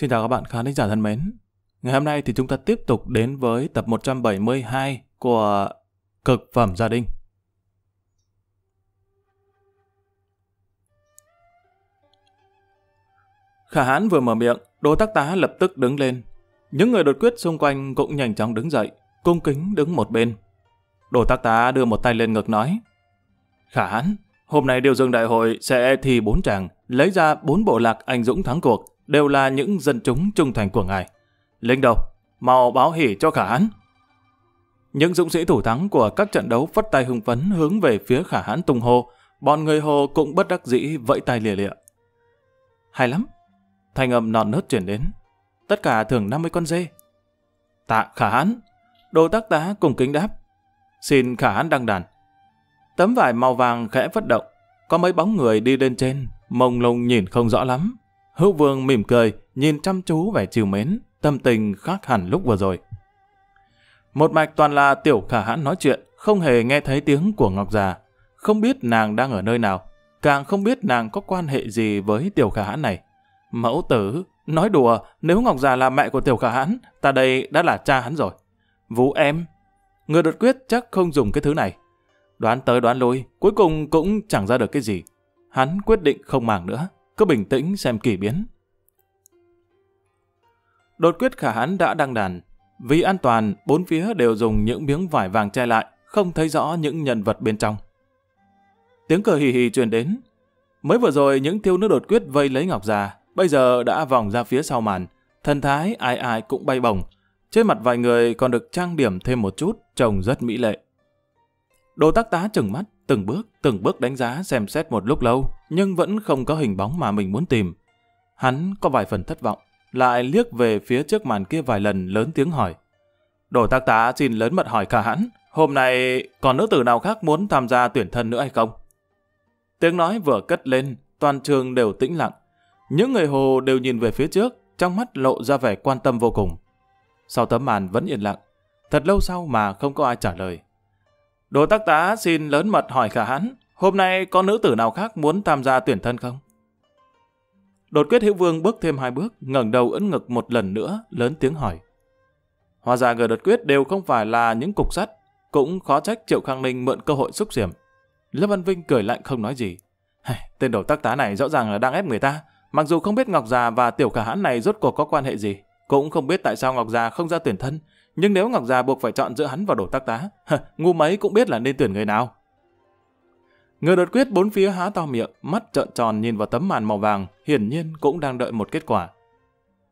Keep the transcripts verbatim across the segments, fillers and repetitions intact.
Xin chào các bạn khán giả thân mến. Ngày hôm nay thì chúng ta tiếp tục đến với tập một trăm bảy mươi hai của Cực Phẩm Gia Đình. Khả Hãn vừa mở miệng, Đồ Tác Tá lập tức đứng lên. Những người đột quyết xung quanh cũng nhanh chóng đứng dậy, cung kính đứng một bên. Đồ Tác Tá đưa một tay lên ngực nói: Khả Hãn, hôm nay Điêu Dương Đại Hội sẽ thi bốn chàng, lấy ra bốn bộ lạc anh dũng thắng cuộc, đều là những dân chúng trung thành của ngài. Linh đầu, mau báo hỉ cho Khả Hãn. Những dũng sĩ thủ thắng của các trận đấu phất tay hưng phấn hướng về phía Khả Hãn tung hô, bọn người Hồ cũng bất đắc dĩ vẫy tay lìa lịa. Hay lắm, thanh âm non nớt chuyển đến. Tất cả thưởng năm mươi con dê. Tạ Khả Hãn. Đồ Tác Tá cùng kính đáp. Xin Khả Hãn đăng đàn. Tấm vải màu vàng khẽ phất động, có mấy bóng người đi lên trên, mông lung nhìn không rõ lắm. Hữu Vương mỉm cười, nhìn chăm chú vẻ trìu mến, tâm tình khác hẳn lúc vừa rồi. Một mạch toàn là tiểu Khả Hãn nói chuyện, không hề nghe thấy tiếng của Ngọc Già. Không biết nàng đang ở nơi nào, càng không biết nàng có quan hệ gì với tiểu Khả Hãn này. Mẫu tử, nói đùa, nếu Ngọc Già là mẹ của tiểu Khả Hãn, ta đây đã là cha hắn rồi. Vũ em, người đột quyết chắc không dùng cái thứ này. Đoán tới đoán lui, cuối cùng cũng chẳng ra được cái gì. Hắn quyết định không màng nữa, cứ bình tĩnh xem kỳ biến. Đột quyết Khả Hãn đã đăng đàn. Vì an toàn, bốn phía đều dùng những miếng vải vàng che lại, không thấy rõ những nhân vật bên trong. Tiếng cười hì hì truyền đến. Mới vừa rồi những thiếu nữ đột quyết vây lấy Ngọc Già, bây giờ đã vòng ra phía sau màn. Thần thái ai ai cũng bay bổng, trên mặt vài người còn được trang điểm thêm một chút, trông rất mỹ lệ. Đồ Tác Tá trừng mắt, từng bước, từng bước đánh giá xem xét một lúc lâu, nhưng vẫn không có hình bóng mà mình muốn tìm. Hắn có vài phần thất vọng, lại liếc về phía trước màn kia vài lần lớn tiếng hỏi. Đồ Tác Tá xin lớn mật hỏi Khả Hãn, hôm nay còn nữ tử nào khác muốn tham gia tuyển thân nữa hay không? Tiếng nói vừa cất lên, toàn trường đều tĩnh lặng. Những người Hồ đều nhìn về phía trước, trong mắt lộ ra vẻ quan tâm vô cùng. Sau tấm màn vẫn yên lặng, thật lâu sau mà không có ai trả lời. Đồ Tác Tá xin lớn mật hỏi Khả Hãn, hôm nay có nữ tử nào khác muốn tham gia tuyển thân không? Đột quyết Hữu Vương bước thêm hai bước, ngẩng đầu ưỡn ngực một lần nữa, lớn tiếng hỏi. Hóa ra người đột quyết đều không phải là những cục sắt, cũng khó trách Triệu Khang Ninh mượn cơ hội xúc diểm. Lâm Văn Vinh cười lạnh không nói gì. Tên Đồ Tác Tá này rõ ràng là đang ép người ta, mặc dù không biết Ngọc Già và tiểu Khả Hãn này rốt cuộc có quan hệ gì, cũng không biết tại sao Ngọc Già không ra tuyển thân. Nhưng nếu Ngọc Già buộc phải chọn giữa hắn và Đồ Tác Tá, ngu mấy cũng biết là nên tuyển người nào. Người đột quyết bốn phía há to miệng, mắt trợn tròn nhìn vào tấm màn màu vàng, hiển nhiên cũng đang đợi một kết quả.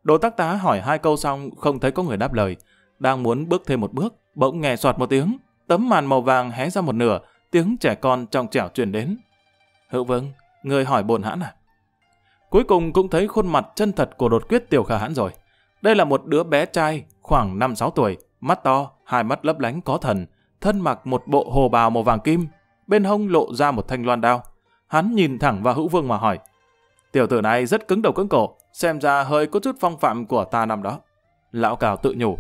Đồ Tác Tá hỏi hai câu xong không thấy có người đáp lời, đang muốn bước thêm một bước, bỗng nghe soạt một tiếng, tấm màn màu vàng hé ra một nửa, tiếng trẻ con trong trẻo truyền đến. Hữu Vương, người hỏi bổn hãn à? Cuối cùng cũng thấy khuôn mặt chân thật của đột quyết tiểu Khả Hãn rồi. Đây là một đứa bé trai khoảng năm sáu tuổi, mắt to, hai mắt lấp lánh có thần, thân mặc một bộ hồ bào màu vàng kim, bên hông lộ ra một thanh loan đao. Hắn nhìn thẳng vào Hữu Vương mà hỏi. Tiểu tử này rất cứng đầu cứng cổ, xem ra hơi có chút phong phạm của ta năm đó. Lão Cào tự nhủ.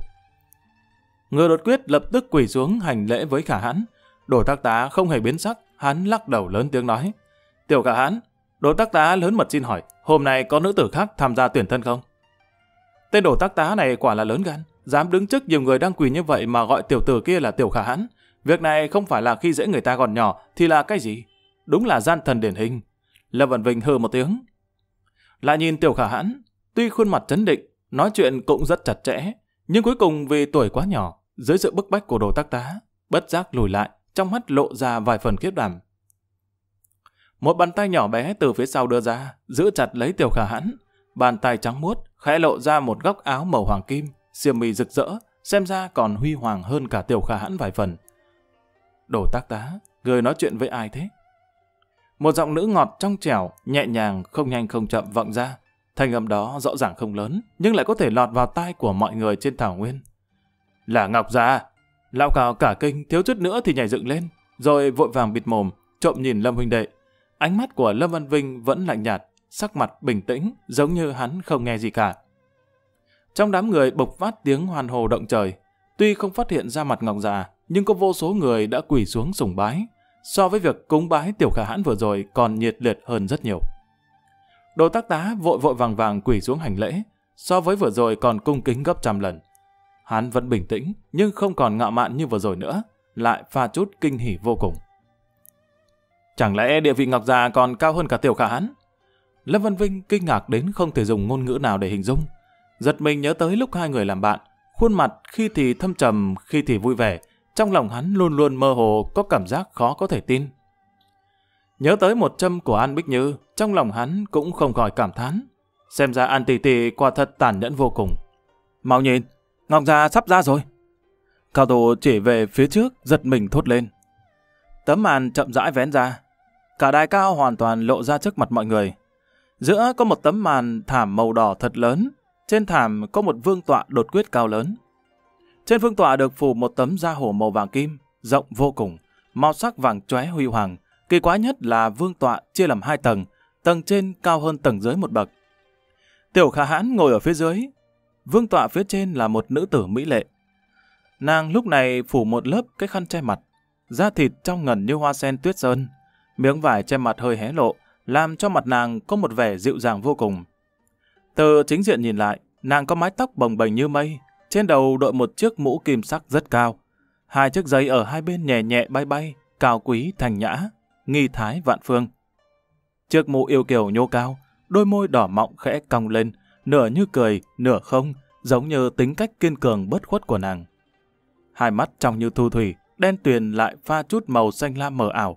Người đột quyết lập tức quỳ xuống hành lễ với Khả Hãn. Đồ Tác Tá không hề biến sắc, hắn lắc đầu lớn tiếng nói. Tiểu Khả Hãn, Đồ Tác Tá lớn mật xin hỏi, hôm nay có nữ tử khác tham gia tuyển thân không? Tên Đồ Tác Tá này quả là lớn gan, dám đứng trước nhiều người đang quỳ như vậy mà gọi tiểu tử kia là tiểu Khả Hãn. Việc này không phải là khi dễ người ta còn nhỏ thì là cái gì? Đúng là gian thần điển hình. Lâm Văn Vinh hừ một tiếng. Lại nhìn tiểu Khả Hãn, tuy khuôn mặt trấn định, nói chuyện cũng rất chặt chẽ, nhưng cuối cùng vì tuổi quá nhỏ, dưới sự bức bách của Đồ Tác Tá, bất giác lùi lại, trong mắt lộ ra vài phần khiếp đảm. Một bàn tay nhỏ bé từ phía sau đưa ra, giữ chặt lấy tiểu Khả Hãn, bàn tay trắng muốt, khẽ lộ ra một góc áo màu hoàng kim, xiêm y rực rỡ, xem ra còn huy hoàng hơn cả tiểu Khả Hãn vài phần. Đồ Tác Tá, người nói chuyện với ai thế? Một giọng nữ ngọt trong trẻo, nhẹ nhàng, không nhanh không chậm vọng ra. Thanh âm đó rõ ràng không lớn, nhưng lại có thể lọt vào tai của mọi người trên thảo nguyên. Là Ngọc Già. Lão Cào cả kinh, thiếu chút nữa thì nhảy dựng lên, rồi vội vàng bịt mồm, trộm nhìn Lâm huynh đệ. Ánh mắt của Lâm Văn Vinh vẫn lạnh nhạt, sắc mặt bình tĩnh, giống như hắn không nghe gì cả. Trong đám người bộc phát tiếng hoan hô động trời, tuy không phát hiện ra mặt Ngọc Già, nhưng có vô số người đã quỳ xuống sùng bái, so với việc cúng bái tiểu Khả Hãn vừa rồi còn nhiệt liệt hơn rất nhiều. Đồ Tác Tá vội vội vàng vàng quỳ xuống hành lễ, so với vừa rồi còn cung kính gấp trăm lần. Hắn vẫn bình tĩnh, nhưng không còn ngạo mạn như vừa rồi nữa, lại pha chút kinh hỉ vô cùng. Chẳng lẽ địa vị Ngọc Già còn cao hơn cả Tiểu Khả hắn? Lâm Văn Vinh kinh ngạc đến không thể dùng ngôn ngữ nào để hình dung. Giật mình nhớ tới lúc hai người làm bạn, khuôn mặt khi thì thâm trầm, khi thì vui vẻ, trong lòng hắn luôn luôn mơ hồ, có cảm giác khó có thể tin. Nhớ tới một châm của An Bích Như, trong lòng hắn cũng không khỏi cảm thán. Xem ra An Tỷ Tỷ quả thật tàn nhẫn vô cùng. Mau nhìn, Ngọc Già sắp ra rồi. Cao Tú chỉ về phía trước, giật mình thốt lên. Tấm màn chậm rãi vén ra, cả đài cao hoàn toàn lộ ra trước mặt mọi người. Giữa có một tấm màn thảm màu đỏ thật lớn, trên thảm có một vương tọa đột quyết cao lớn. Trên vương tọa được phủ một tấm da hổ màu vàng kim, rộng vô cùng, màu sắc vàng chóe huy hoàng. Kỳ quái nhất là vương tọa chia làm hai tầng, tầng trên cao hơn tầng dưới một bậc. Tiểu Khả Hãn ngồi ở phía dưới, vương tọa phía trên là một nữ tử mỹ lệ. Nàng lúc này phủ một lớp cái khăn che mặt, da thịt trong ngần như hoa sen tuyết sơn, miếng vải che mặt hơi hé lộ, làm cho mặt nàng có một vẻ dịu dàng vô cùng. Từ chính diện nhìn lại, nàng có mái tóc bồng bềnh như mây, trên đầu đội một chiếc mũ kim sắc rất cao, hai chiếc giấy ở hai bên nhẹ nhẹ bay bay, cao quý thành nhã, nghi thái vạn phương. Chiếc mũ yêu kiều nhô cao, đôi môi đỏ mọng khẽ cong lên, nửa như cười, nửa không, giống như tính cách kiên cường bất khuất của nàng. Hai mắt trong như thu thủy, đen tuyền lại pha chút màu xanh lam mờ ảo,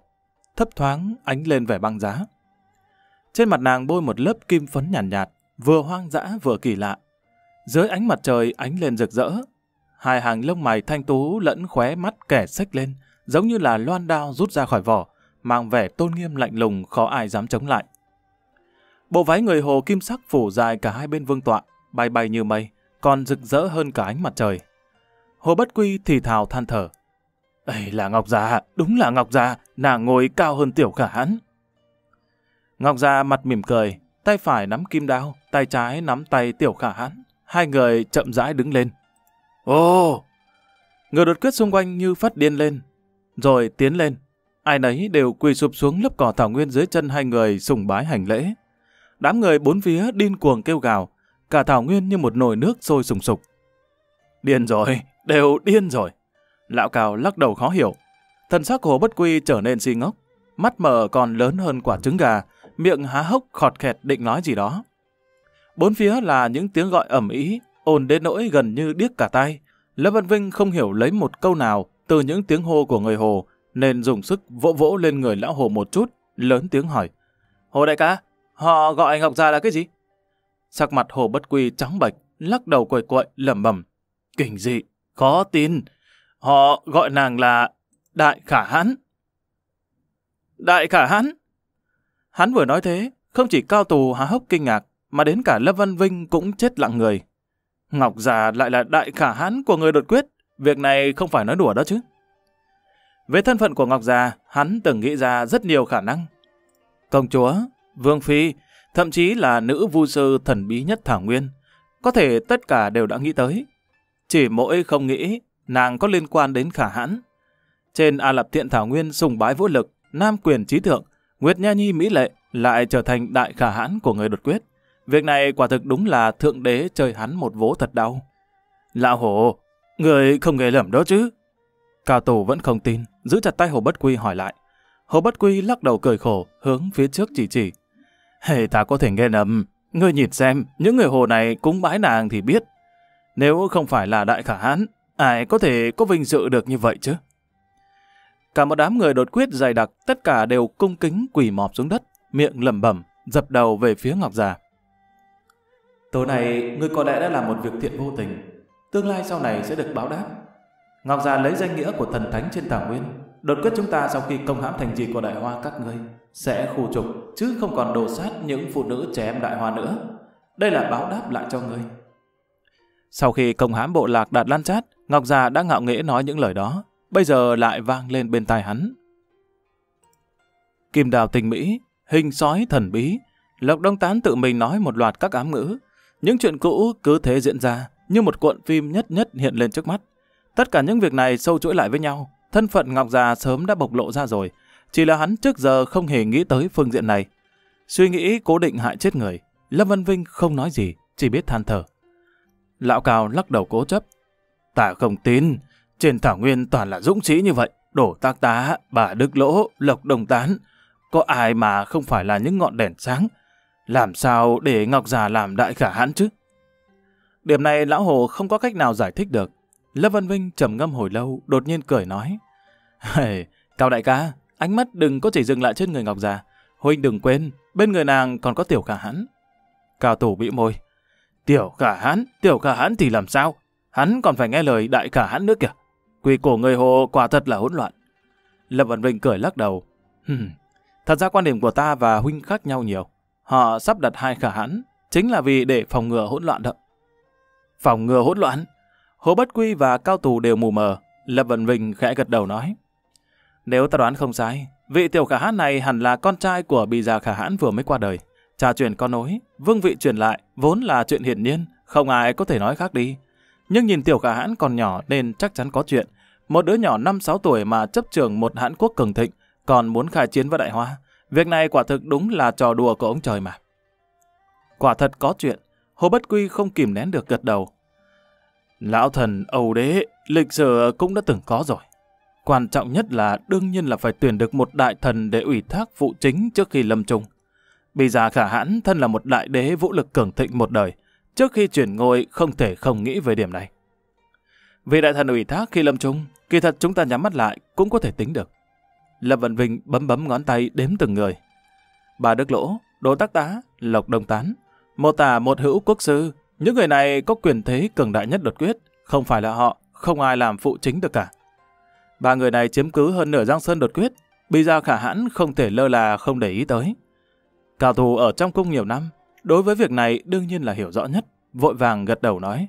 thấp thoáng ánh lên vẻ băng giá. Trên mặt nàng bôi một lớp kim phấn nhàn nhạt, nhạt, vừa hoang dã vừa kỳ lạ. Dưới ánh mặt trời ánh lên rực rỡ, hai hàng lông mày thanh tú lẫn khóe mắt kẻ xếch lên, giống như là loan đao rút ra khỏi vỏ, mang vẻ tôn nghiêm lạnh lùng khó ai dám chống lại. Bộ váy người hồ kim sắc phủ dài cả hai bên vương tọa, bay bay như mây, còn rực rỡ hơn cả ánh mặt trời. Hồ Bất Quy thì thào than thở. Ấy là Ngọc Già, đúng là Ngọc Già, nàng ngồi cao hơn Tiểu Khả Hãn. Ngọc Già mặt mỉm cười, tay phải nắm kim đao, tay trái nắm tay Tiểu Khả Hãn. Hai người chậm rãi đứng lên. Ô! Người đột quyết xung quanh như phát điên lên, rồi tiến lên. Ai nấy đều quỳ sụp xuống lớp cỏ thảo nguyên dưới chân hai người sùng bái hành lễ. Đám người bốn phía điên cuồng kêu gào, cả thảo nguyên như một nồi nước sôi sùng sục. Điên rồi, đều điên rồi. Lão Cao lắc đầu khó hiểu. Thần sắc Hồ Bất Quy trở nên si ngốc, mắt mở còn lớn hơn quả trứng gà, miệng há hốc khọt khẹt định nói gì đó. Bốn phía là những tiếng gọi ầm ĩ, ồn đến nỗi gần như điếc cả tai. Lâm Văn Vinh không hiểu lấy một câu nào từ những tiếng hô của người Hồ, nên dùng sức vỗ vỗ lên người lão Hồ một chút, lớn tiếng hỏi. Hồ đại ca, họ gọi Ngọc Già là cái gì? Sắc mặt Hồ Bất Quy trắng bệch, lắc đầu quậy quậy, lẩm bẩm. Kinh dị, khó tin. Họ gọi nàng là Đại Khả Hãn. Đại Khả Hãn? Hắn vừa nói thế, không chỉ Cao Tú há hốc kinh ngạc, mà đến cả Lâm Văn Vinh cũng chết lặng người. Ngọc Già lại là Đại Khả Hãn của người đột quyết, việc này không phải nói đùa đó chứ. Về thân phận của Ngọc Già, hắn từng nghĩ ra rất nhiều khả năng. Công chúa, vương phi, thậm chí là nữ vu sư thần bí nhất thảo nguyên, có thể tất cả đều đã nghĩ tới. Chỉ mỗi không nghĩ nàng có liên quan đến Khả Hãn. Trên Ả Lạp Thiện thảo nguyên sùng bái vũ lực, nam quyền trí thượng, Nguyệt Nha Nhi mỹ lệ lại trở thành Đại Khả Hãn của người đột quyết. Việc này quả thực đúng là thượng đế chơi hắn một vố thật đau. Lão Hồ, người không nghe lầm đó chứ? Cao Tú vẫn không tin, giữ chặt tay Hồ Bất Quy hỏi lại. Hồ Bất Quy lắc đầu cười khổ, hướng phía trước chỉ chỉ. Hề, ta có thể nghe lầm, ngươi nhìn xem, những người Hồ này cúng bái nàng thì biết. Nếu không phải là Đại Khả Hãn, ai có thể có vinh dự được như vậy chứ? Cả một đám người đột quyết dày đặc, tất cả đều cung kính quỳ mọp xuống đất, miệng lẩm bẩm, dập đầu về phía Ngọc Già. Tối nay, ngươi có lẽ đã làm một việc thiện vô tình, tương lai sau này sẽ được báo đáp. Ngọc Già lấy danh nghĩa của thần thánh trên thảo nguyên, đột quyết chúng ta sau khi công hãm thành trì của Đại Hoa các ngươi sẽ khu trục, chứ không còn đổ sát những phụ nữ trẻ em Đại Hoa nữa. Đây là báo đáp lại cho ngươi. Sau khi công hãm bộ lạc Đạt Lan Chát, Ngọc Già đã ngạo nghễ nói những lời đó, bây giờ lại vang lên bên tai hắn. Kim đào tình mỹ, hình sói thần bí, Lộc Đông Tán tự mình nói một loạt các ám ngữ. Những chuyện cũ cứ thế diễn ra, như một cuộn phim nhất nhất hiện lên trước mắt. Tất cả những việc này sâu chuỗi lại với nhau, thân phận Ngọc Già sớm đã bộc lộ ra rồi, chỉ là hắn trước giờ không hề nghĩ tới phương diện này. Suy nghĩ cố định hại chết người, Lâm Văn Vinh không nói gì, chỉ biết than thở. Lão Cao lắc đầu cố chấp. Ta không tin, trên thảo nguyên toàn là dũng sĩ như vậy, Đồ Tác Tá, Bà Đức Lỗ, Lộc Đông Tán, có ai mà không phải là những ngọn đèn sáng, làm sao để Ngọc Già làm đại khả hãn chứ? Điểm này lão Hồ không có cách nào giải thích được. Lâm Văn Vinh trầm ngâm hồi lâu, đột nhiên cười nói. Hey, Cao đại ca, ánh mắt đừng có chỉ dừng lại trên người Ngọc Già. Huynh đừng quên, bên người nàng còn có Tiểu Khả Hãn. Cao Tú bĩu môi. Tiểu Khả Hãn, Tiểu Khả Hãn thì làm sao? Hắn còn phải nghe lời đại khả hãn nữa kìa. Quy cổ người Hồ quả thật là hỗn loạn. Lâm Văn Vinh cười lắc đầu. Hừm, thật ra quan điểm của ta và huynh khác nhau nhiều. Họ sắp đặt hai khả hãn chính là vì để phòng ngừa hỗn loạn đó. Phòng ngừa hỗn loạn? Hồ Bất Quy và Cao Tú đều mù mờ. Lâm Văn Vinh khẽ gật đầu nói. Nếu ta đoán không sai, vị Tiểu Khả Hãn này hẳn là con trai của Bì Già Khả Hãn vừa mới qua đời. Cha truyền con nối, vương vị truyền lại, vốn là chuyện hiển nhiên, không ai có thể nói khác đi. Nhưng nhìn Tiểu Khả Hãn còn nhỏ nên chắc chắn có chuyện. Một đứa nhỏ năm sáu tuổi mà chấp trường một hãn quốc cường thịnh, còn muốn khai chiến với Đại Hoa. Việc này quả thực đúng là trò đùa của ông trời mà. Quả thật có chuyện. Hồ Bất Quy không kìm nén được gật đầu. Lão thần Âu Đế, lịch sử cũng đã từng có rồi. Quan trọng nhất là đương nhiên là phải tuyển được một đại thần để ủy thác phụ chính trước khi lâm chung. Bì Già Khả Hãn thân là một đại đế vũ lực cường thịnh một đời, trước khi chuyển ngôi không thể không nghĩ về điểm này. Vì đại thần ủy thác khi lâm chung, kỳ thật chúng ta nhắm mắt lại cũng có thể tính được. Lâm Văn Vinh bấm bấm ngón tay đếm từng người. Bà Đức Lỗ, Đồ Tác Tá, Lộc Đông Tán, một tả một hữu quốc sư, những người này có quyền thế cường đại nhất đột quyết, không phải là họ, không ai làm phụ chính được cả. Ba người này chiếm cứ hơn nửa giang sơn đột quyết, Bì Già Khả Hãn không thể lơ là không để ý tới. Cao Tú ở trong cung nhiều năm, đối với việc này đương nhiên là hiểu rõ nhất, vội vàng gật đầu nói.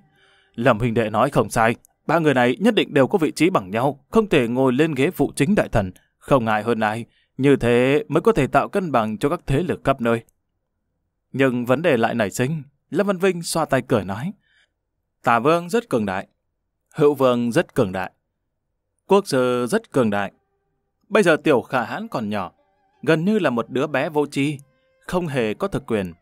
Lâm huynh đệ nói không sai, ba người này nhất định đều có vị trí bằng nhau, không thể ngồi lên ghế phụ chính đại thần, không ai hơn ai, như thế mới có thể tạo cân bằng cho các thế lực khắp nơi. Nhưng vấn đề lại nảy sinh, Lâm Văn Vinh xoa tay cười nói. Tả Vương rất cường đại, Hữu Vương rất cường đại, quốc sư rất cường đại. Bây giờ Tiểu Khả Hãn còn nhỏ, gần như là một đứa bé vô tri, không hề có thực quyền.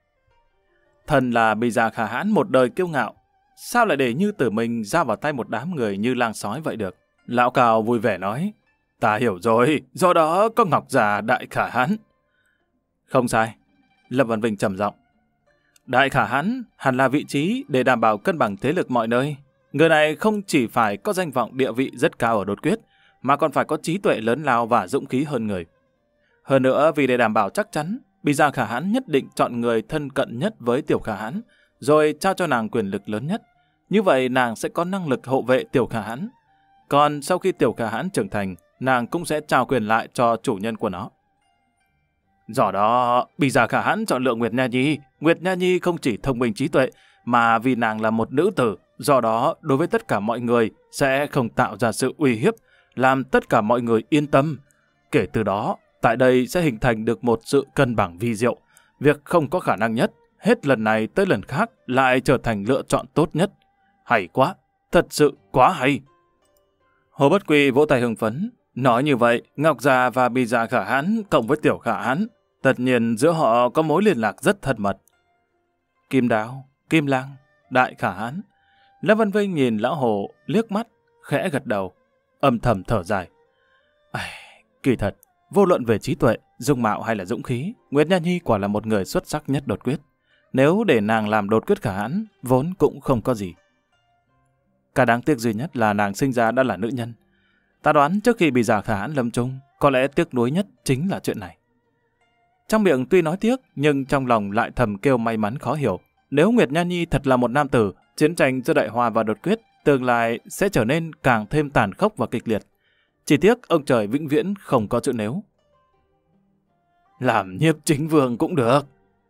Thần là Bì Già Khả Hãn một đời kiêu ngạo, sao lại để như tử mình ra vào tay một đám người như lang sói vậy được? Lão Cao vui vẻ nói. Ta hiểu rồi, do đó có Ngọc Già đại khả hãn. Không sai. Lâm Văn Vinh trầm giọng. Đại khả hãn hẳn là vị trí để đảm bảo cân bằng thế lực mọi nơi. Người này không chỉ phải có danh vọng địa vị rất cao ở đột quyết, mà còn phải có trí tuệ lớn lao và dũng khí hơn người. Hơn nữa, vì để đảm bảo chắc chắn, Bì Già Khả Hãn nhất định chọn người thân cận nhất với Tiểu Khả Hãn, rồi trao cho nàng quyền lực lớn nhất. Như vậy nàng sẽ có năng lực hộ vệ Tiểu Khả Hãn. Còn sau khi Tiểu Khả Hãn trưởng thành, nàng cũng sẽ trao quyền lại cho chủ nhân của nó. Do đó, Bì Già Khả Hãn chọn lựa Nguyệt Nha Nhi. Nguyệt Nha Nhi không chỉ thông minh trí tuệ, mà vì nàng là một nữ tử, do đó đối với tất cả mọi người sẽ không tạo ra sự uy hiếp, làm tất cả mọi người yên tâm. Kể từ đó, tại đây sẽ hình thành được một sự cân bằng vi diệu. Việc không có khả năng nhất, hết lần này tới lần khác lại trở thành lựa chọn tốt nhất. Hay quá, thật sự quá hay. Hồ Bất Quy vỗ tay hưng phấn. Nói như vậy, Ngọc Già và Bì Già Khả Hãn cộng với Tiểu Khả Hãn, tất nhiên giữa họ có mối liên lạc rất thân mật. Kim Đáo, Kim Lang, Đại Khả Hãn. Lâm Văn Vinh nhìn lão Hồ liếc mắt, khẽ gật đầu, âm thầm thở dài. Ai, kỳ thật, vô luận về trí tuệ, dung mạo hay là dũng khí, Nguyệt Nha Nhi quả là một người xuất sắc nhất đột quyết. Nếu để nàng làm đột quyết khả hãn, vốn cũng không có gì. Cả đáng tiếc duy nhất là nàng sinh ra đã là nữ nhân. Ta đoán trước khi Bì Già Khả Hãn lâm chung, có lẽ tiếc nuối nhất chính là chuyện này. Trong miệng tuy nói tiếc, nhưng trong lòng lại thầm kêu may mắn khó hiểu. Nếu Nguyệt Nha Nhi thật là một nam tử, chiến tranh giữa Đại Hoa và đột quyết tương lai sẽ trở nên càng thêm tàn khốc và kịch liệt. Chỉ tiếc ông trời vĩnh viễn không có chữ nếu. Làm nhiếp chính vương cũng được,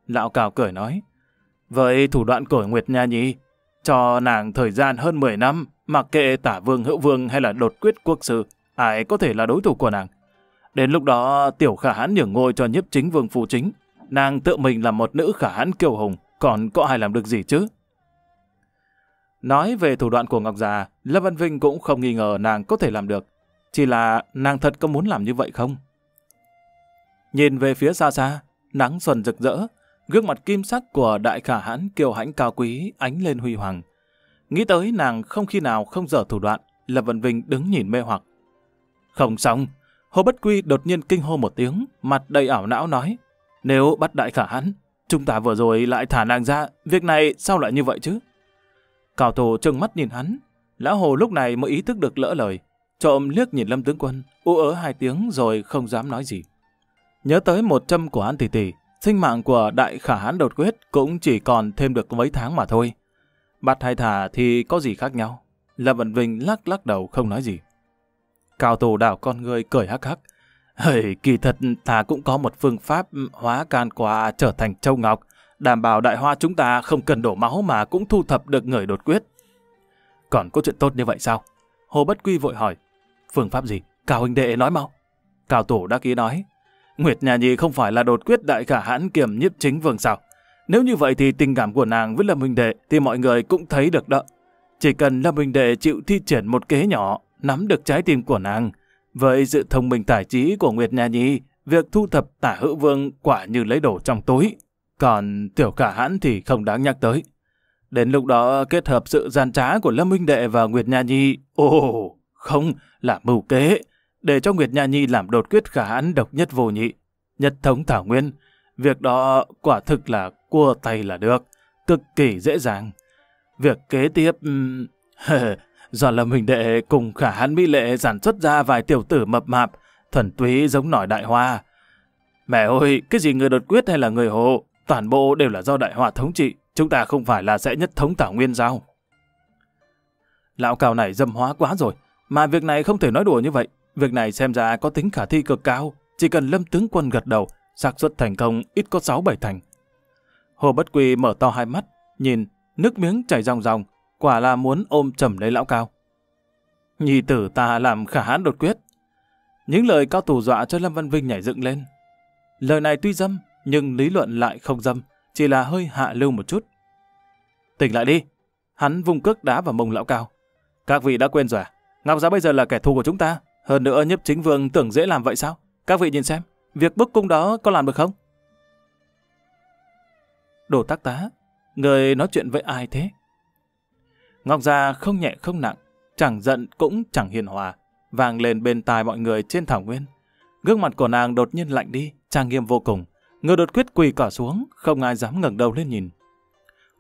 lão Cao cười nói. Với thủ đoạn của Nguyệt Nha Nhi, cho nàng thời gian hơn mười năm, mặc kệ Tả Vương, Hữu Vương hay là đột quyết quốc sư, ai có thể là đối thủ của nàng. Đến lúc đó Tiểu Khả Hãn nhường ngôi cho nhiếp chính vương phụ chính, nàng tự mình là một nữ khả hãn kiêu hùng, còn có ai làm được gì chứ? Nói về thủ đoạn của Ngọc Già, Lâm Văn Vinh cũng không nghi ngờ nàng có thể làm được. Chỉ là nàng thật có muốn làm như vậy không? Nhìn về phía xa xa, nắng xuân rực rỡ, gương mặt kim sắc của đại khả hãn kiêu hãnh cao quý ánh lên huy hoàng. Nghĩ tới nàng không khi nào không dở thủ đoạn, Lâm Văn Vinh đứng nhìn mê hoặc. Không xong, Hồ Bất Quy đột nhiên kinh hô một tiếng, mặt đầy ảo não nói, nếu bắt đại khả hãn, chúng ta vừa rồi lại thả nàng ra, việc này sao lại như vậy chứ? Cao Tú trừng mắt nhìn hắn, lão Hồ lúc này mới ý thức được lỡ lời, trộm liếc nhìn Lâm tướng quân, ú ớ hai tiếng rồi không dám nói gì. Nhớ tới một châm của An tỷ tỷ, sinh mạng của đại khả hãn đột quyết cũng chỉ còn thêm được mấy tháng mà thôi. Bắt hay thả thì có gì khác nhau? Lâm Văn Vinh lắc lắc đầu không nói gì. Cao Tú đảo con người cười hắc hắc. Hỡi, kỳ thật ta cũng có một phương pháp hóa can quả trở thành châu ngọc, đảm bảo đại hoa chúng ta không cần đổ máu mà cũng thu thập được người đột quyết. Còn có chuyện tốt như vậy sao? Hồ Bất Quy vội hỏi. Phương pháp gì? Cao huynh đệ nói mau. Cao Tú đã ký nói. Nguyệt Nha Nhi không phải là đột quyết đại khả hãn kiềm nhiếp chính vương sao? Nếu như vậy thì tình cảm của nàng với Lâm huynh đệ thì mọi người cũng thấy được đó. Chỉ cần Lâm huynh đệ chịu thi triển một kế nhỏ, nắm được trái tim của nàng, với sự thông minh tài trí của Nguyệt Nha Nhi, việc thu thập Tả Hữu Vương quả như lấy đồ trong túi. Còn tiểu khả hãn thì không đáng nhắc tới. Đến lúc đó kết hợp sự gian trá của Lâm huynh đệ và Nguyệt Nha Nhi, ồ, không, là mưu kế, để cho Nguyệt Nha Nhi làm đột quyết khả hãn độc nhất vô nhị, nhất thống thảo nguyên. Việc đó quả thực là cua tay là được, cực kỳ dễ dàng. Việc kế tiếp... do Lâm huynh đệ cùng khả hãn mỹ lệ sản xuất ra vài tiểu tử mập mạp, thuần túy giống nổi đại hoa. Mẹ ơi, cái gì người đột quyết hay là người Hồ, toàn bộ đều là do đại hoa thống trị, chúng ta không phải là sẽ nhất thống thảo nguyên sao? Lão Cao này dâm hóa quá rồi, mà việc này không thể nói đùa như vậy. Việc này xem ra có tính khả thi cực cao, chỉ cần Lâm tướng quân gật đầu, xác suất thành công ít có sáu bảy thành. Hồ Bất Quy mở to hai mắt, nhìn, nước miếng chảy ròng ròng, quả là muốn ôm chầm lấy lão Cao. Nhi tử ta làm khả hãn đột quyết. Những lời Cao Tú dọa cho Lâm Văn Vinh nhảy dựng lên. Lời này tuy dâm, nhưng lý luận lại không dâm, chỉ là hơi hạ lưu một chút. Tỉnh lại đi. Hắn vung cước đá vào mông lão Cao. Các vị đã quên rồi à? Ngọc Già bây giờ là kẻ thù của chúng ta. Hơn nữa nhiếp chính vương tưởng dễ làm vậy sao? Các vị nhìn xem, việc bức cung đó có làm được không? Đồ Tác Tá, người nói chuyện với ai thế? Ngọc Già không nhẹ không nặng, chẳng giận cũng chẳng hiền hòa, vang lên bên tai mọi người trên thảo nguyên. Gương mặt của nàng đột nhiên lạnh đi, trang nghiêm vô cùng. Người đột quyết quỳ cả xuống, không ai dám ngẩng đầu lên nhìn.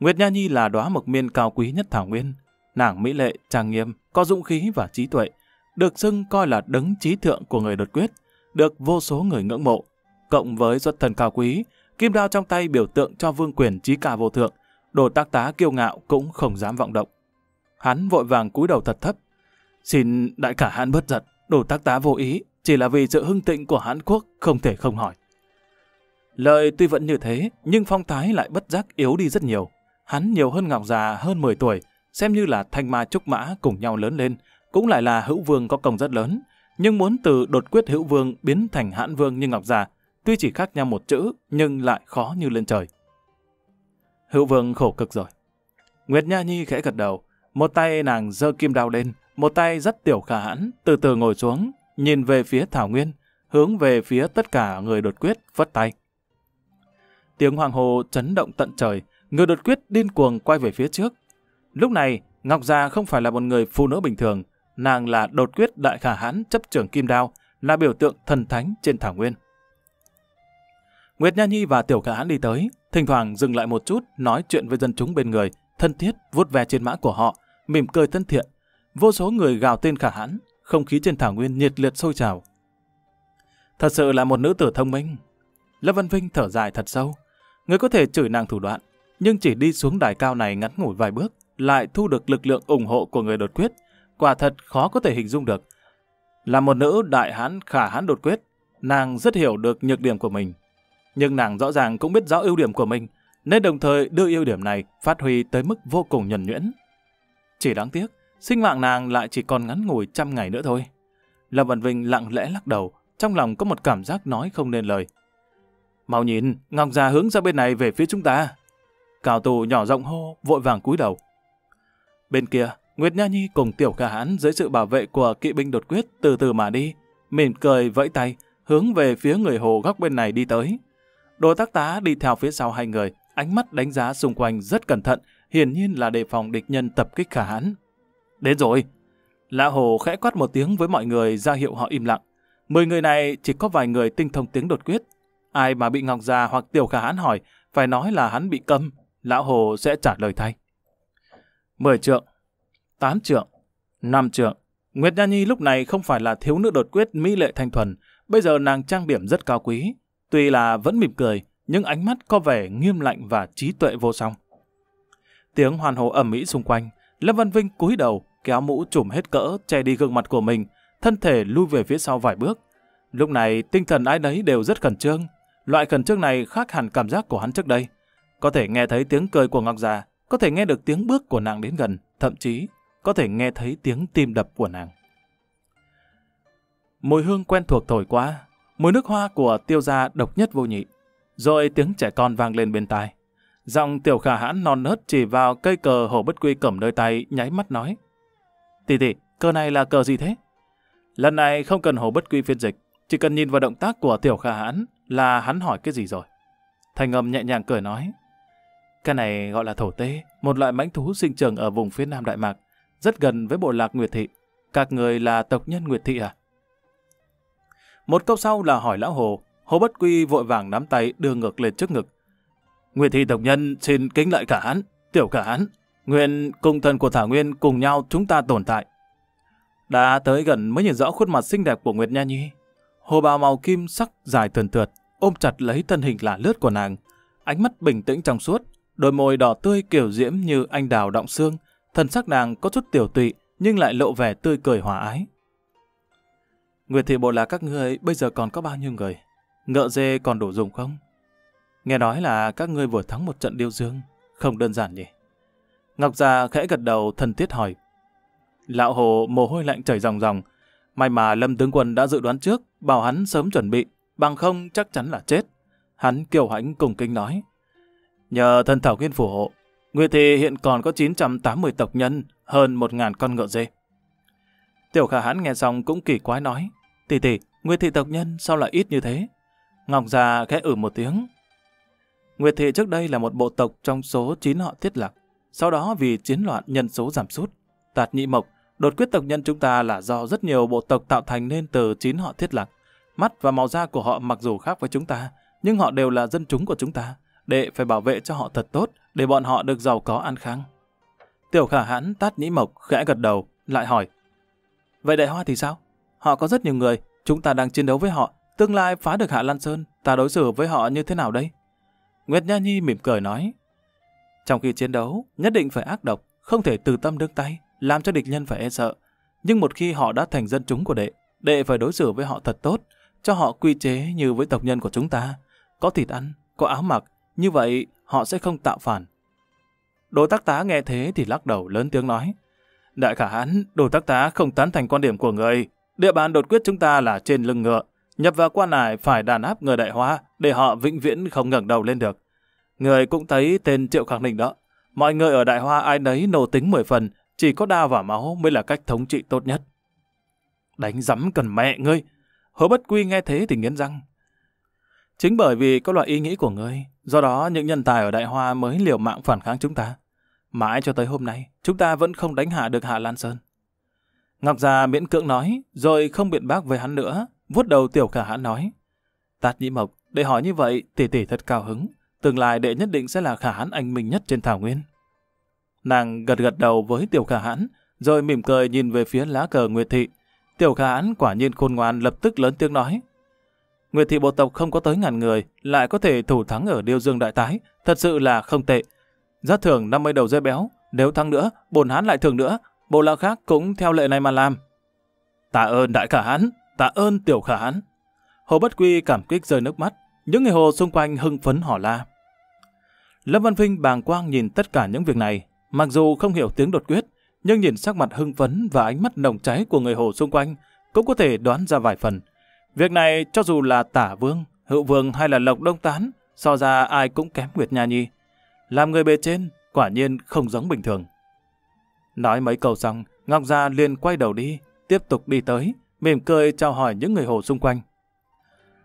Nguyệt Nha Nhi là đóa mộc miên cao quý nhất thảo nguyên. Nàng mỹ lệ, trang nghiêm, có dũng khí và trí tuệ, được xưng coi là đấng trí thượng của người đột quyết, được vô số người ngưỡng mộ. Cộng với xuất thân cao quý, kim đao trong tay biểu tượng cho vương quyền trí cao vô thượng, Đồ Tác Tá kiêu ngạo cũng không dám vọng động. Hắn vội vàng cúi đầu thật thấp. Xin đại khả hãn bớt giận, Đồ Tác Tá vô ý, chỉ là vì sự hưng thịnh của Hán Quốc không thể không hỏi. Lời tuy vẫn như thế, nhưng phong thái lại bất giác yếu đi rất nhiều. Hắn nhiều hơn Ngọc Già hơn mười tuổi, xem như là thanh mai trúc mã cùng nhau lớn lên, cũng lại là Hữu Vương có công rất lớn. Nhưng muốn từ đột quyết Hữu Vương biến thành Hãn Vương như Ngọc Già, tuy chỉ khác nhau một chữ, nhưng lại khó như lên trời. Hữu Vương khổ cực rồi. Nguyệt Nha Nhi khẽ gật đầu, một tay nàng giơ kim đao lên, một tay dắt tiểu khả hãn, từ từ ngồi xuống, nhìn về phía thảo nguyên, hướng về phía tất cả người đột quyết, phất tay. Tiếng hoàng hồ chấn động tận trời, người đột quyết điên cuồng quay về phía trước. Lúc này, Ngọc Già không phải là một người phụ nữ bình thường, nàng là đột quyết đại khả hãn chấp trưởng kim đao, là biểu tượng thần thánh trên thảo nguyên. Nguyệt Nha Nhi và tiểu khả hãn đi tới, thỉnh thoảng dừng lại một chút, nói chuyện với dân chúng bên người, thân thiết vuốt ve trên mã của họ, mỉm cười thân thiện. Vô số người gào tên khả hãn, không khí trên thảo nguyên nhiệt liệt sôi trào. Thật sự là một nữ tử thông minh. Lâm Văn Vinh thở dài thật sâu. Người có thể chửi nàng thủ đoạn, nhưng chỉ đi xuống đài cao này ngắn ngủi vài bước, lại thu được lực lượng ủng hộ của người đột quyết, quả thật khó có thể hình dung được. Là một nữ đại hán khả hãn đột quyết, nàng rất hiểu được nhược điểm của mình, nhưng nàng rõ ràng cũng biết rõ ưu điểm của mình, nên đồng thời đưa ưu điểm này phát huy tới mức vô cùng nhuần nhuyễn. Chỉ đáng tiếc, sinh mạng nàng lại chỉ còn ngắn ngủi trăm ngày nữa thôi. Lâm Văn Vinh lặng lẽ lắc đầu, trong lòng có một cảm giác nói không nên lời. Mau nhìn, Ngọc Già hướng ra bên này về phía chúng ta. Cao Tú nhỏ giọng hô, vội vàng cúi đầu. Bên kia, Nguyệt Nha Nhi cùng tiểu khả hãn dưới sự bảo vệ của kỵ binh đột quyết từ từ mà đi, mỉm cười vẫy tay, hướng về phía người Hồ góc bên này đi tới. Đồ Tác Tá đi theo phía sau hai người, ánh mắt đánh giá xung quanh rất cẩn thận, hiển nhiên là đề phòng địch nhân tập kích khả hãn. Đến rồi! Lã Hồ khẽ quát một tiếng với mọi người ra hiệu họ im lặng. Mười người này chỉ có vài người tinh thông tiếng đột quyết. Ai mà bị Ngọc Già hoặc Tiểu Khả Hãn hỏi, phải nói là hắn bị câm, Lão Hồ sẽ trả lời thay. Mười trượng, tám trượng, năm trượng. Nguyệt Nha Nhi lúc này không phải là thiếu nữ đột quyết mỹ lệ thanh thuần. Bây giờ nàng trang điểm rất cao quý. Tuy là vẫn mỉm cười, nhưng ánh mắt có vẻ nghiêm lạnh và trí tuệ vô song. Tiếng hoàn hồ ầm ĩ xung quanh. Lâm Văn Vinh cúi đầu, kéo mũ trùm hết cỡ, che đi gương mặt của mình, thân thể lui về phía sau vài bước. Lúc này tinh thần ai nấy đều rất khẩn trương. Loại khẩn trương này khác hẳn cảm giác của hắn trước đây. Có thể nghe thấy tiếng cười của Ngọc Già, có thể nghe được tiếng bước của nàng đến gần, thậm chí có thể nghe thấy tiếng tim đập của nàng. Mùi hương quen thuộc thổi qua, mùi nước hoa của Tiêu gia độc nhất vô nhị. Rồi tiếng trẻ con vang lên bên tai. Giọng Tiểu Khả Hãn non nớt chỉ vào cây cờ Hồ Bất Quy cầm nơi tay, nháy mắt nói: "Tỷ tỷ, cờ này là cờ gì thế?" Lần này không cần Hồ Bất Quy phiên dịch, chỉ cần nhìn vào động tác của Tiểu Khả Hãn là hắn hỏi cái gì rồi. Thành Âm nhẹ nhàng cười nói: "Cái này gọi là thổ tê, một loại mãnh thú sinh trưởng ở vùng phía nam Đại Mạc, rất gần với bộ lạc Nguyệt Thị. Các người là tộc nhân Nguyệt Thị à?" Một câu sau là hỏi Lão Hồ. Hồ Bất Quy vội vàng nắm tay đưa ngược lên trước ngực. "Nguyệt Thị tộc nhân xin kính lại Khả Hãn, Tiểu Khả Hãn. Nguyên cùng thần của Thả Nguyên cùng nhau chúng ta tồn tại." Đã tới gần mới nhìn rõ khuôn mặt xinh đẹp của Nguyệt Nha Nhi. Hồ bào màu kim sắc dài thườn thượt ôm chặt lấy thân hình lả lướt của nàng, ánh mắt bình tĩnh trong suốt, đôi môi đỏ tươi kiều diễm như anh đào đọng xương. Thần sắc nàng có chút tiểu tụy nhưng lại lộ vẻ tươi cười hòa ái. "Nguyệt Thị bộ là các ngươi bây giờ còn có bao nhiêu người? Ngựa dê còn đủ dùng không? Nghe nói là các ngươi vừa thắng một trận Điêu Dương, không đơn giản nhỉ?" Ngọc Già khẽ gật đầu thân thiết hỏi. Lão Hồ mồ hôi lạnh chảy ròng ròng. May mà Lâm tướng quân đã dự đoán trước, bảo hắn sớm chuẩn bị, bằng không chắc chắn là chết. Hắn kiêu hãnh cùng kính nói: "Nhờ thần Thảo Nguyên phù hộ, Nguyệt Thị hiện còn có chín trăm tám mươi tộc nhân, hơn một nghìn con ngựa dê." Tiểu Khả Hãn nghe xong cũng kỳ quái nói: "Tỷ tỷ, Nguyệt Thị tộc nhân sao lại ít như thế?" Ngọc Già khẽ ử một tiếng. "Nguyệt Thị trước đây là một bộ tộc trong số chín họ Thiết Lạc. Sau đó vì chiến loạn nhân số giảm sút. Tát Nhĩ Mộc, đột quyết tộc nhân chúng ta là do rất nhiều bộ tộc tạo thành nên từ chín họ Thiết Lạc. Mắt và màu da của họ mặc dù khác với chúng ta, nhưng họ đều là dân chúng của chúng ta. Đệ phải bảo vệ cho họ thật tốt, để bọn họ được giàu có an khang." Tiểu Khả Hãn Tát Nhĩ Mộc khẽ gật đầu, lại hỏi: "Vậy Đại Hoa thì sao? Họ có rất nhiều người, chúng ta đang chiến đấu với họ. Tương lai phá được Hạ Lan Sơn, ta đối xử với họ như thế nào đây?" Nguyệt Nha Nhi mỉm cười nói: "Trong khi chiến đấu, nhất định phải ác độc, không thể từ tâm đương tay, làm cho địch nhân phải e sợ. Nhưng một khi họ đã thành dân chúng của đệ, đệ phải đối xử với họ thật tốt, cho họ quy chế như với tộc nhân của chúng ta. Có thịt ăn, có áo mặc, như vậy họ sẽ không tạo phản." Đồ Tác Tá nghe thế thì lắc đầu lớn tiếng nói: "Đại Khả Hãn, Đồ Tác Tá không tán thành quan điểm của người. Địa bàn đột quyết chúng ta là trên lưng ngựa. Nhập vào quan ải phải đàn áp người Đại Hoa để họ vĩnh viễn không ngẩng đầu lên được. Người cũng thấy tên Triệu Khang Ninh đó. Mọi người ở Đại Hoa ai nấy nô tính mười phần, chỉ có đao và máu mới là cách thống trị tốt nhất." "Đánh rắm cần mẹ ngươi!" Hồ Bất Quy nghe thế thì nghiến răng. "Chính bởi vì có loại ý nghĩ của ngươi, do đó những nhân tài ở Đại Hoa mới liều mạng phản kháng chúng ta. Mãi cho tới hôm nay, chúng ta vẫn không đánh hạ được Hạ Lan Sơn." Ngọc Già miễn cưỡng nói, rồi không biện bác với hắn nữa. Vuốt đầu Tiểu Khả Hãn nói: "Tát Nhĩ Mộc, để hỏi như vậy, tỷ tỷ thật cao hứng. Tương lai đệ nhất định sẽ là Khả Hãn anh minh nhất trên Thảo Nguyên." Nàng gật gật đầu với Tiểu Khả Hãn, rồi mỉm cười nhìn về phía lá cờ Nguyệt Thị. Tiểu Khả Hãn quả nhiên khôn ngoan, lập tức lớn tiếng nói: "Nguyệt Thị bộ tộc không có tới ngàn người, lại có thể thủ thắng ở Điêu Dương Đại Tái, thật sự là không tệ. Giá thưởng năm mươi đầu dê béo, nếu thắng nữa, bổn hán lại thưởng nữa, bộ lạc khác cũng theo lệ này mà làm." "Tạ ơn Đại Khả Hãn, tạ ơn Tiểu Khả Hãn." Hồ Bất Quy cảm kích rơi nước mắt, những người hồ xung quanh hưng phấn hò la. Lâm Văn Vinh bàng quang nhìn tất cả những việc này, mặc dù không hiểu tiếng đột quyết, nhưng nhìn sắc mặt hưng phấn và ánh mắt nồng cháy của người hồ xung quanh, cũng có thể đoán ra vài phần. Việc này cho dù là Tả Vương, Hữu Vương hay là Lộc Đông Tán, so ra ai cũng kém Nguyệt Nha Nhi. Làm người bề trên, quả nhiên không giống bình thường. Nói mấy câu xong, Ngọc Già liền quay đầu đi, tiếp tục đi tới, mỉm cười chào hỏi những người hồ xung quanh.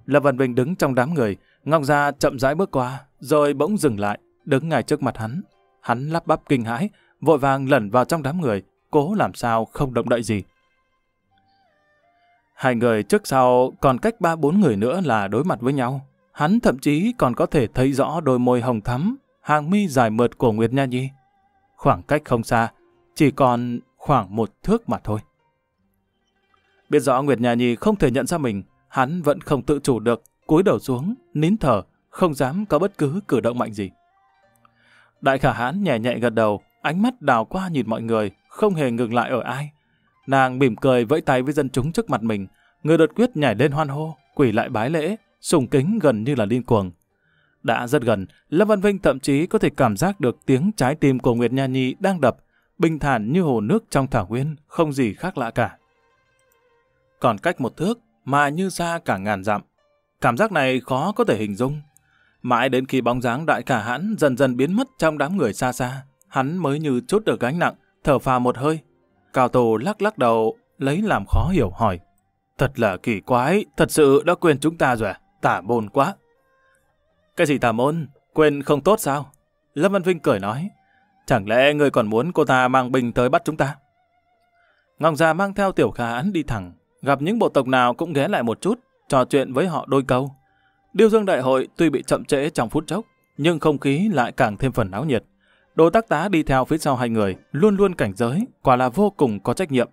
Lâm Văn Vinh đứng trong đám người, Ngọc Già chậm rãi bước qua, rồi bỗng dừng lại, đứng ngay trước mặt hắn. Hắn lắp bắp kinh hãi, vội vàng lẩn vào trong đám người, cố làm sao không động đậy gì. Hai người trước sau còn cách ba bốn người nữa là đối mặt với nhau. Hắn thậm chí còn có thể thấy rõ đôi môi hồng thắm, hàng mi dài mượt của Nguyệt Nha Nhi. Khoảng cách không xa, chỉ còn khoảng một thước mà thôi. Biết rõ Nguyệt Nha Nhi không thể nhận ra mình, hắn vẫn không tự chủ được, cúi đầu xuống, nín thở, không dám có bất cứ cử động mạnh gì. Đại Khả Hãn nhẹ nhẹ gật đầu, ánh mắt đào qua nhìn mọi người, không hề ngừng lại ở ai. Nàng mỉm cười vẫy tay với dân chúng trước mặt mình, người đột quyết nhảy lên hoan hô, quỳ lại bái lễ, sùng kính gần như là điên cuồng. Đã rất gần, Lâm Văn Vinh thậm chí có thể cảm giác được tiếng trái tim của Nguyệt Nha Nhi đang đập, bình thản như hồ nước trong thảo nguyên, không gì khác lạ cả. Còn cách một thước mà như xa cả ngàn dặm. Cảm giác này khó có thể hình dung. Mãi đến khi bóng dáng Đại Khả Hãn dần dần biến mất trong đám người xa xa, hắn mới như trút được gánh nặng, thở phào một hơi. Cao Tú lắc lắc đầu, lấy làm khó hiểu hỏi: "Thật là kỳ quái, thật sự đã quên chúng ta rồi à? Tả môn quá." "Cái gì tả môn? Quên không tốt sao?" Lâm Văn Vinh cười nói. "Chẳng lẽ ngươi còn muốn cô ta mang binh tới bắt chúng ta?" Ngọc Già mang theo Tiểu Khả Hãn đi thẳng, gặp những bộ tộc nào cũng ghé lại một chút, trò chuyện với họ đôi câu. Điêu Dương đại hội tuy bị chậm trễ trong phút chốc, nhưng không khí lại càng thêm phần náo nhiệt. Đồ Tác Tá đi theo phía sau hai người, luôn luôn cảnh giới, quả là vô cùng có trách nhiệm.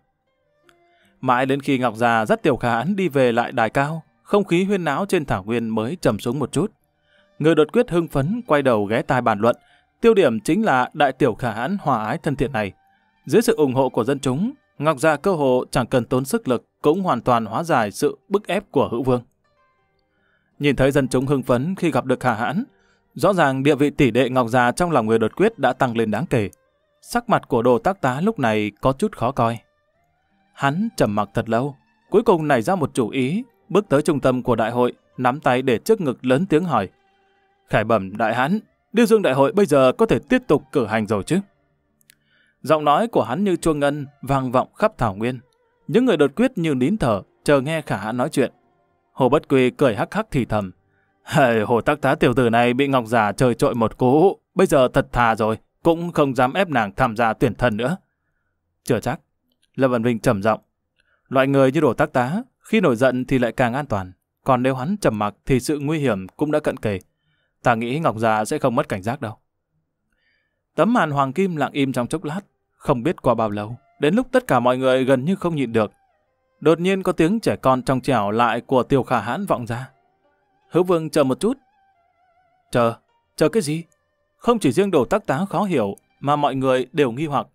Mãi đến khi Ngọc Già dắt Tiểu Khả Hãn đi về lại đài cao, không khí huyên náo trên thảo nguyên mới trầm xuống một chút. Người đột quyết hưng phấn quay đầu ghé tai bàn luận, tiêu điểm chính là đại Tiểu Khả Hãn hòa ái thân thiện này. Dưới sự ủng hộ của dân chúng, Ngọc Già cơ hồ chẳng cần tốn sức lực cũng hoàn toàn hóa giải sự bức ép của Hữu Vương. Nhìn thấy dân chúng hưng phấn khi gặp được Khả Hãn, rõ ràng địa vị tỷ đệ Ngọc Già trong lòng người đột quyết đã tăng lên đáng kể. Sắc mặt của Đồ Tác Tá lúc này có chút khó coi. Hắn trầm mặc thật lâu, cuối cùng nảy ra một chủ ý, bước tới trung tâm của đại hội, nắm tay để trước ngực lớn tiếng hỏi: "Khải bẩm đại hãn, Điêu Dương đại hội bây giờ có thể tiếp tục cử hành rồi chứ?" Giọng nói của hắn như chuông ngân vang vọng khắp thảo nguyên. Những người đột quyết như nín thở chờ nghe Khả Hãn nói chuyện. Hồ Bất Quy cười hắc hắc thì thầm: "Hề, Hồ Tác Tá tiểu tử này bị Ngọc Già trời trội một cú, bây giờ thật thà rồi, cũng không dám ép nàng tham gia tuyển thần nữa." "Chưa chắc." Lâm Văn Vinh trầm giọng. Loại người như Đồ Tác Tá, khi nổi giận thì lại càng an toàn, còn nếu hắn trầm mặc thì sự nguy hiểm cũng đã cận kề. "Ta nghĩ Ngọc Già sẽ không mất cảnh giác đâu." Tấm màn hoàng kim lặng im trong chốc lát, không biết qua bao lâu, đến lúc tất cả mọi người gần như không nhịn được. Đột nhiên có tiếng trẻ con trong trẻo lại của Tiểu Khả Hãn vọng ra. Hữu Vương chờ một chút. Chờ, chờ cái gì? Không chỉ riêng Đồ Tác Tá khó hiểu, mà mọi người đều nghi hoặc.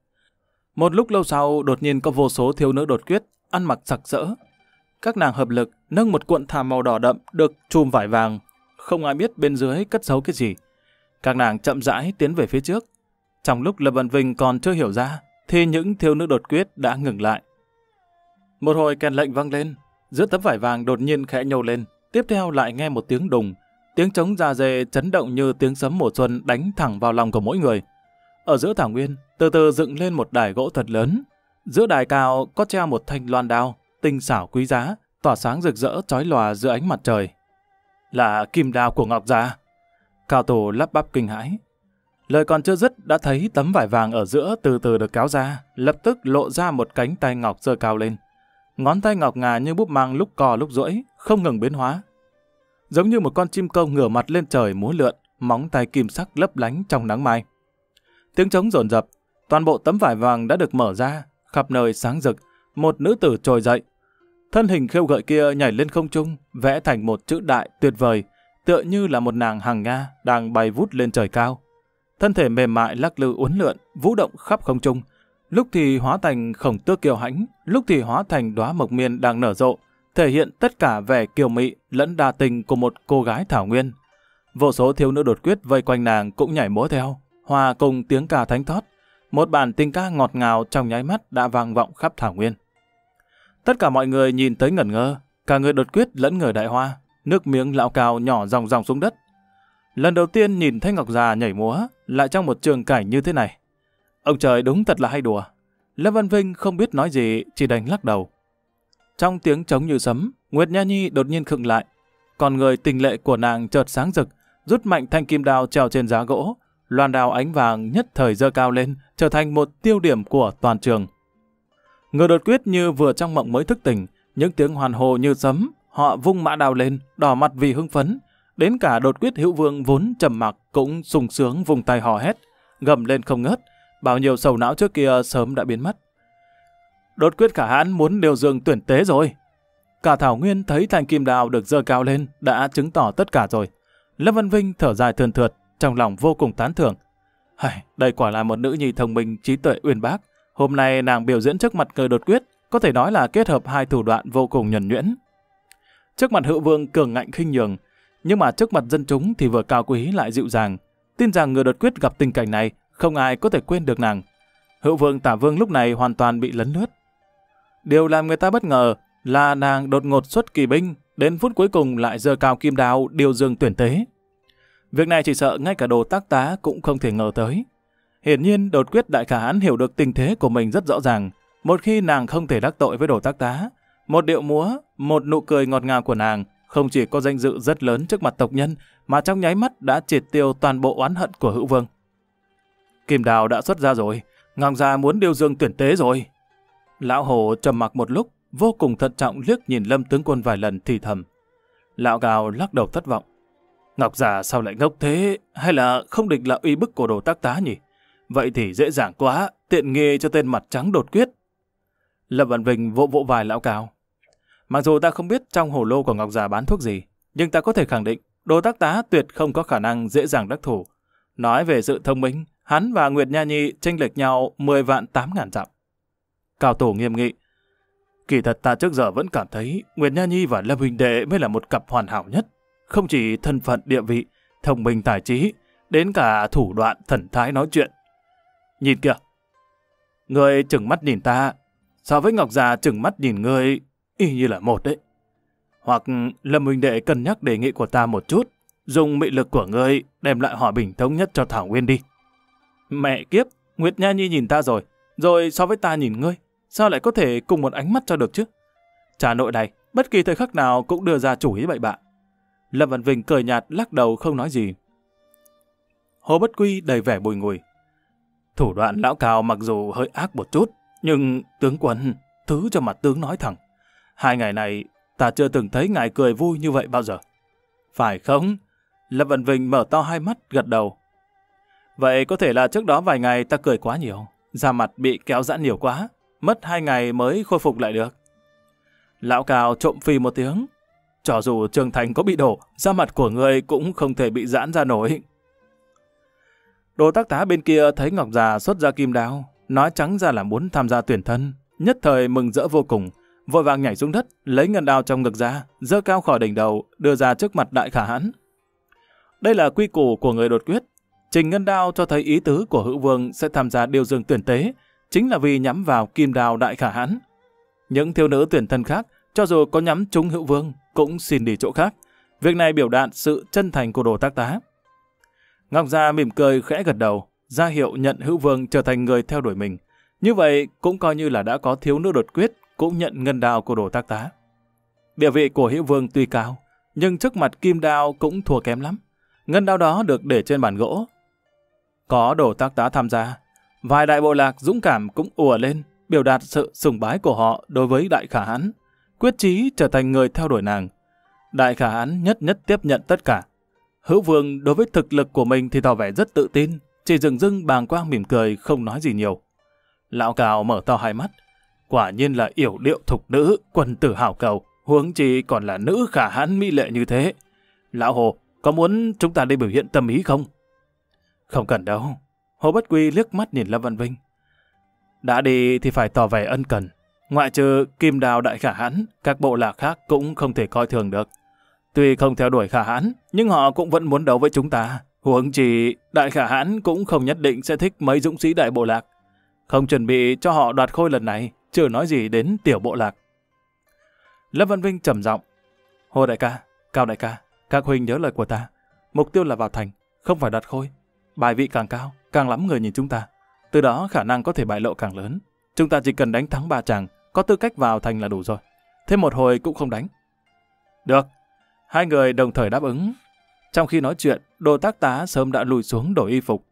Một lúc lâu sau, đột nhiên có vô số thiếu nữ đột quyết, ăn mặc sặc sỡ. Các nàng hợp lực, nâng một cuộn thảm màu đỏ đậm được chùm vải vàng. Không ai biết bên dưới cất giấu cái gì. Các nàng chậm rãi tiến về phía trước. Trong lúc Lâm Văn Vinh còn chưa hiểu ra, thì những thiếu nữ đột quyết đã ngừng lại. Một hồi kèn lệnh vang lên, giữa tấm vải vàng đột nhiên khẽ nhô lên. Tiếp theo lại nghe một tiếng đùng, tiếng trống da dê chấn động như tiếng sấm mùa xuân đánh thẳng vào lòng của mỗi người. Ở giữa thảo nguyên, từ từ dựng lên một đài gỗ thật lớn. Giữa đài cao có treo một thanh loan đao, tinh xảo quý giá, tỏa sáng rực rỡ chói lòa giữa ánh mặt trời. Là kim đao của Ngọc Già. Cao Tú lắp bắp kinh hãi. Lời còn chưa dứt đã thấy tấm vải vàng ở giữa từ từ được kéo ra, lập tức lộ ra một cánh tay ngọc giơ cao lên. Ngón tay ngọc ngà như búp mang lúc co lúc duỗi, không ngừng biến hóa. Giống như một con chim công ngửa mặt lên trời múa lượn, móng tay kim sắc lấp lánh trong nắng mai. Tiếng trống dồn dập, toàn bộ tấm vải vàng đã được mở ra, khắp nơi sáng rực, một nữ tử trồi dậy. Thân hình khêu gợi kia nhảy lên không trung, vẽ thành một chữ đại tuyệt vời, tựa như là một nàng hàng Nga đang bay vút lên trời cao. Thân thể mềm mại lắc lư uốn lượn, vũ động khắp không trung, lúc thì hóa thành khổng tước kiều hãnh, lúc thì hóa thành đóa mộc miên đang nở rộ, thể hiện tất cả vẻ kiều mị lẫn đa tình của một cô gái thảo nguyên. Vô số thiếu nữ đột quyết vây quanh nàng cũng nhảy múa theo, hòa cùng tiếng ca thánh thót, một bản tình ca ngọt ngào trong nháy mắt đã vang vọng khắp thảo nguyên. Tất cả mọi người nhìn tới ngẩn ngơ, cả người đột quyết lẫn người đại hoa, nước miếng lão cào nhỏ ròng ròng xuống đất. Lần đầu tiên nhìn thấy Ngọc Già nhảy múa, lại trong một trường cảnh như thế này. Ông trời đúng thật là hay đùa. Lâm Văn Vinh không biết nói gì, chỉ đành lắc đầu. Trong tiếng trống như sấm, Nguyệt Nha Nhi đột nhiên khựng lại. Còn người tình lệ của nàng chợt sáng rực, rút mạnh thanh kim đao treo trên giá gỗ, loan đao ánh vàng nhất thời giơ cao lên, trở thành một tiêu điểm của toàn trường. Người đột quyết như vừa trong mộng mới thức tỉnh, những tiếng hoàn hồ như sấm, họ vung mã đao lên, đỏ mặt vì hưng phấn. Đến cả đột quyết Hữu Vương vốn trầm mặc cũng sung sướng vùng tay hò hét, gầm lên không ngớt, bao nhiêu sầu não trước kia sớm đã biến mất. Đột quyết Khả Hãn muốn Điêu Dương tuyển tế rồi. Cả thảo nguyên thấy thanh kim đao được giơ cao lên đã chứng tỏ tất cả rồi. Lâm Văn Vinh thở dài thườn thượt, trong lòng vô cùng tán thưởng. Hây, đây quả là một nữ nhi thông minh, trí tuệ uyên bác. Hôm nay nàng biểu diễn trước mặt người đột quyết, có thể nói là kết hợp hai thủ đoạn vô cùng nhuần nhuyễn. Trước mặt Hữu Vương cường ngạnh khinh nhường, nhưng mà trước mặt dân chúng thì vừa cao quý lại dịu dàng. Tin rằng người đột quyết gặp tình cảnh này, không ai có thể quên được nàng. Hữu Vương, Tả Vương lúc này hoàn toàn bị lấn lướt. Điều làm người ta bất ngờ là nàng đột ngột xuất kỳ binh, đến phút cuối cùng lại giơ cao kim đao Điêu Dương tuyển tế. Việc này chỉ sợ ngay cả Đồ Tác Tá cũng không thể ngờ tới. Hiển nhiên đột quyết Đại Khả Hãn hiểu được tình thế của mình rất rõ ràng. Một khi nàng không thể đắc tội với Đồ Tác Tá, một điệu múa, một nụ cười ngọt ngào của nàng không chỉ có danh dự rất lớn trước mặt tộc nhân, mà trong nháy mắt đã triệt tiêu toàn bộ oán hận của Hữu Vương. Kim đào đã xuất ra rồi, Ngọc Già muốn Điêu Dương tuyển tế rồi. Lão Hồ trầm mặc một lúc, vô cùng thận trọng liếc nhìn Lâm tướng quân vài lần thì thầm. Lão Gào lắc đầu thất vọng. Ngọc Già sao lại ngốc thế, hay là không địch là uy bức của Đồ Tác Tá nhỉ? Vậy thì dễ dàng quá, tiện nghi cho tên mặt trắng đột quyết. Lâm Văn Vinh vỗ vỗ vài lão Gào. Mặc dù ta không biết trong hồ lô của Ngọc Già bán thuốc gì, nhưng ta có thể khẳng định Đồ Tác Tá tuyệt không có khả năng dễ dàng đắc thủ. Nói về sự thông minh, hắn và Nguyệt Nha Nhi chênh lệch nhau mười vạn tám ngàn dặm. Cao Tú nghiêm nghị. Kỳ thật ta trước giờ vẫn cảm thấy Nguyệt Nha Nhi và Lâm huynh đệ mới là một cặp hoàn hảo nhất. Không chỉ thân phận địa vị, thông minh tài trí, đến cả thủ đoạn thần thái nói chuyện. Nhìn kìa, người chừng mắt nhìn ta, so với Ngọc Già chừng mắt nhìn người y như là một đấy. Hoặc Lâm huynh đệ cân nhắc đề nghị của ta một chút, dùng mị lực của người đem lại hòa bình thống nhất cho thảo nguyên đi. Mẹ kiếp, Nguyệt Nha Nhi nhìn ta rồi, rồi so với ta nhìn ngươi. Sao lại có thể cùng một ánh mắt cho được chứ? Cha nội này, bất kỳ thời khắc nào cũng đưa ra chủ ý bậy bạ. Lâm Văn Vinh cười nhạt lắc đầu không nói gì. Hồ Bất Quy đầy vẻ bùi ngùi. Thủ đoạn lão Cao mặc dù hơi ác một chút, nhưng tướng quân, thứ cho mặt tướng nói thẳng. Hai ngày này, ta chưa từng thấy ngài cười vui như vậy bao giờ. Phải không? Lâm Văn Vinh mở to hai mắt, gật đầu. Vậy có thể là trước đó vài ngày ta cười quá nhiều, da mặt bị kéo giãn nhiều quá. Mất hai ngày mới khôi phục lại được. Lão Cao trộm phì một tiếng. Cho dù trường thành có bị đổ, da mặt của người cũng không thể bị giãn ra nổi. Đồ Tác Tá bên kia thấy Ngọc Già xuất ra kim đao, nói trắng ra là muốn tham gia tuyển thân, nhất thời mừng rỡ vô cùng, vội vàng nhảy xuống đất, lấy ngân đao trong ngực ra, giơ cao khỏi đỉnh đầu, đưa ra trước mặt Đại Khả Hãn. Đây là quy củ của người đột quyết. Trình ngân đao cho thấy ý tứ của Hữu Vương sẽ tham gia Điêu Dương tuyển tế, chính là vì nhắm vào kim đao Đại Khả Hãn. Những thiếu nữ tuyển thân khác, cho dù có nhắm trúng Hữu Vương, cũng xin đi chỗ khác. Việc này biểu đạt sự chân thành của Đồ Tác Tá. Ngọc Già mỉm cười khẽ gật đầu, ra hiệu nhận Hữu Vương trở thành người theo đuổi mình. Như vậy cũng coi như là đã có thiếu nữ đột quyết cũng nhận ngân đao của Đồ Tác Tá. Địa vị của Hữu Vương tuy cao, nhưng trước mặt kim đao cũng thua kém lắm. Ngân đao đó được để trên bàn gỗ. Có Đồ Tác Tá tham gia, vài đại bộ lạc dũng cảm cũng ùa lên, biểu đạt sự sùng bái của họ đối với Đại Khả Hãn, quyết chí trở thành người theo đuổi nàng. Đại Khả Hãn nhất nhất tiếp nhận tất cả. Hữu Vương đối với thực lực của mình thì tỏ vẻ rất tự tin, chỉ dừng dưng bàng quang mỉm cười không nói gì nhiều. Lão Cào mở to hai mắt, quả nhiên là yểu điệu thục nữ, quần tử hảo cầu, huống chi còn là nữ Khả Hãn mỹ lệ như thế. Lão Hồ, có muốn chúng ta đi biểu hiện tâm ý không? Không cần đâu. Hồ Bất Quy liếc mắt nhìn Lâm Văn Vinh. Đã đi thì phải tỏ vẻ ân cần. Ngoại trừ kim đao Đại Khả Hãn, các bộ lạc khác cũng không thể coi thường được. Tuy không theo đuổi Khả Hãn, nhưng họ cũng vẫn muốn đấu với chúng ta. Huống chỉ Đại Khả Hãn cũng không nhất định sẽ thích mấy dũng sĩ đại bộ lạc. Không chuẩn bị cho họ đoạt khôi lần này, chưa nói gì đến tiểu bộ lạc. Lâm Văn Vinh trầm giọng. Hồ đại ca, Cao đại ca, các huynh nhớ lời của ta. Mục tiêu là vào thành, không phải đoạt khôi. Bài vị càng cao, càng lắm người nhìn chúng ta. Từ đó khả năng có thể bại lộ càng lớn. Chúng ta chỉ cần đánh thắng ba chàng, có tư cách vào thành là đủ rồi. Thêm một hồi cũng không đánh. Được. Hai người đồng thời đáp ứng. Trong khi nói chuyện, Đồ Tác Tá sớm đã lùi xuống đổi y phục.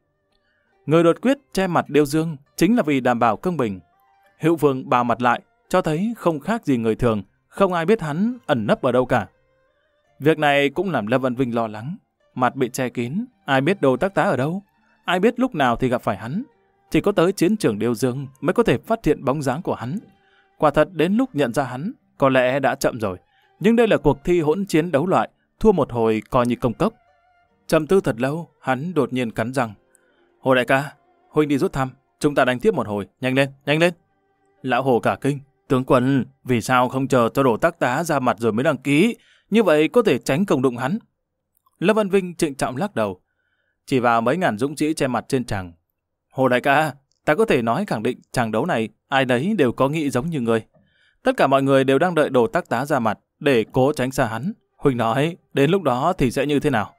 Người đột quyết che mặt Điêu Dương chính là vì đảm bảo công bình. Hữu Vương bào mặt lại, cho thấy không khác gì người thường, không ai biết hắn ẩn nấp ở đâu cả. Việc này cũng làm Lâm Văn Vinh lo lắng, mặt bị che kín, ai biết Đồ Tác Tá ở đâu, ai biết lúc nào thì gặp phải hắn. Chỉ có tới chiến trường Điêu Dương mới có thể phát hiện bóng dáng của hắn. Quả thật đến lúc nhận ra hắn, có lẽ đã chậm rồi. Nhưng đây là cuộc thi hỗn chiến đấu loại, thua một hồi coi như công cốc. Trầm tư thật lâu, hắn đột nhiên cắn răng. Hồ đại ca, huynh đi rút thăm, chúng ta đánh tiếp một hồi, nhanh lên, nhanh lên. Lão Hồ cả kinh, tướng quân, vì sao không chờ cho Đồ Tác Tá ra mặt rồi mới đăng ký, như vậy có thể tránh công đụng hắn. Lâm Văn Vinh trịnh trọng lắc đầu, chỉ vào mấy ngàn dũng sĩ che mặt trên tràng. Hồ đại ca, ta có thể nói khẳng định tràng đấu này ai đấy đều có nghĩ giống như người. Tất cả mọi người đều đang đợi Đồ Tác Tá ra mặt để cố tránh xa hắn. Huynh nói đến lúc đó thì sẽ như thế nào?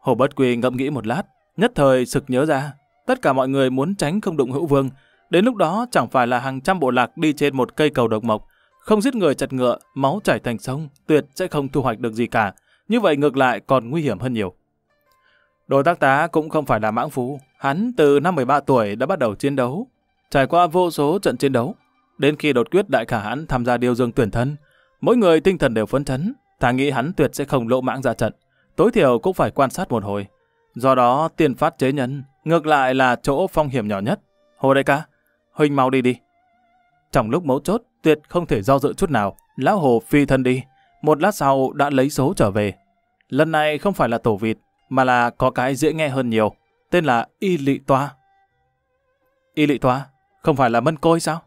Hồ Bất Quy ngẫm nghĩ một lát, nhất thời sực nhớ ra, tất cả mọi người muốn tránh không đụng Hữu Vương, đến lúc đó chẳng phải là hàng trăm bộ lạc đi trên một cây cầu độc mộc, không giết người chặt ngựa, máu chảy thành sông, tuyệt sẽ không thu hoạch được gì cả, như vậy ngược lại còn nguy hiểm hơn nhiều. Đồ Tác Tá cũng không phải là mãng phu, hắn từ năm mười ba tuổi đã bắt đầu chiến đấu, trải qua vô số trận chiến đấu, đến khi đột quyết đại khả hãn tham gia Điêu Dương tuyển thân, mỗi người tinh thần đều phấn chấn, thà nghĩ hắn tuyệt sẽ không lỗ mãng ra trận, tối thiểu cũng phải quan sát một hồi. Do đó tiền phát chế nhân, ngược lại là chỗ phong hiểm nhỏ nhất. Hồ đại ca, huynh mau đi đi. Trong lúc mấu chốt, tuyệt không thể do dự chút nào, lão Hồ phi thân đi, một lát sau đã lấy số trở về. Lần này không phải là tổ vịt, mà là có cái dễ nghe hơn nhiều, tên là Y Lị Toa. Y Lị Toa, không phải là mân côi sao?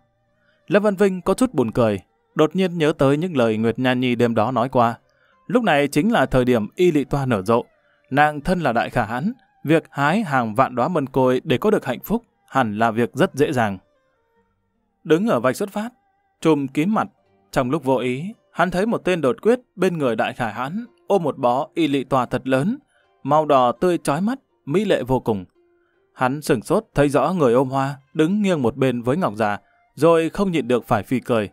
Lâm Văn Vinh có chút buồn cười, đột nhiên nhớ tới những lời Nguyệt Nha Nhi đêm đó nói qua. Lúc này chính là thời điểm Y Lị Toa nở rộ, nàng thân là đại khả hãn, việc hái hàng vạn đóa mân côi để có được hạnh phúc hẳn là việc rất dễ dàng. Đứng ở vạch xuất phát, trùm kín mặt, trong lúc vô ý, hắn thấy một tên đột quyết bên người đại khả hãn ôm một bó Y Lị Toa thật lớn, màu đỏ tươi chói mắt, mỹ lệ vô cùng. Hắn sửng sốt thấy rõ người ôm hoa đứng nghiêng một bên với Ngọc Già, rồi không nhịn được phải phì cười.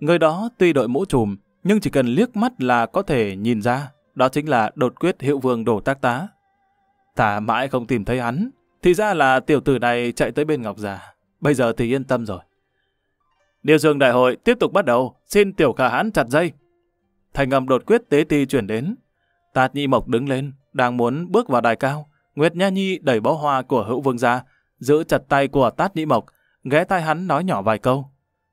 Người đó tuy đội mũ trùm, nhưng chỉ cần liếc mắt là có thể nhìn ra, đó chính là đột quyết Hữu Vương Đồ Tác Tá. Tả mãi không tìm thấy hắn, thì ra là tiểu tử này chạy tới bên Ngọc Già, bây giờ thì yên tâm rồi. Điêu Dương đại hội tiếp tục bắt đầu, xin tiểu khả hãn chặt dây. Thành âm đột quyết tế ti chuyển đến. Tát Nhĩ Mộc đứng lên, đang muốn bước vào đài cao, Nguyệt Nha Nhi đẩy bó hoa của Hữu Vương ra, giữ chặt tay của Tát Nhĩ Mộc, ghé tai hắn nói nhỏ vài câu.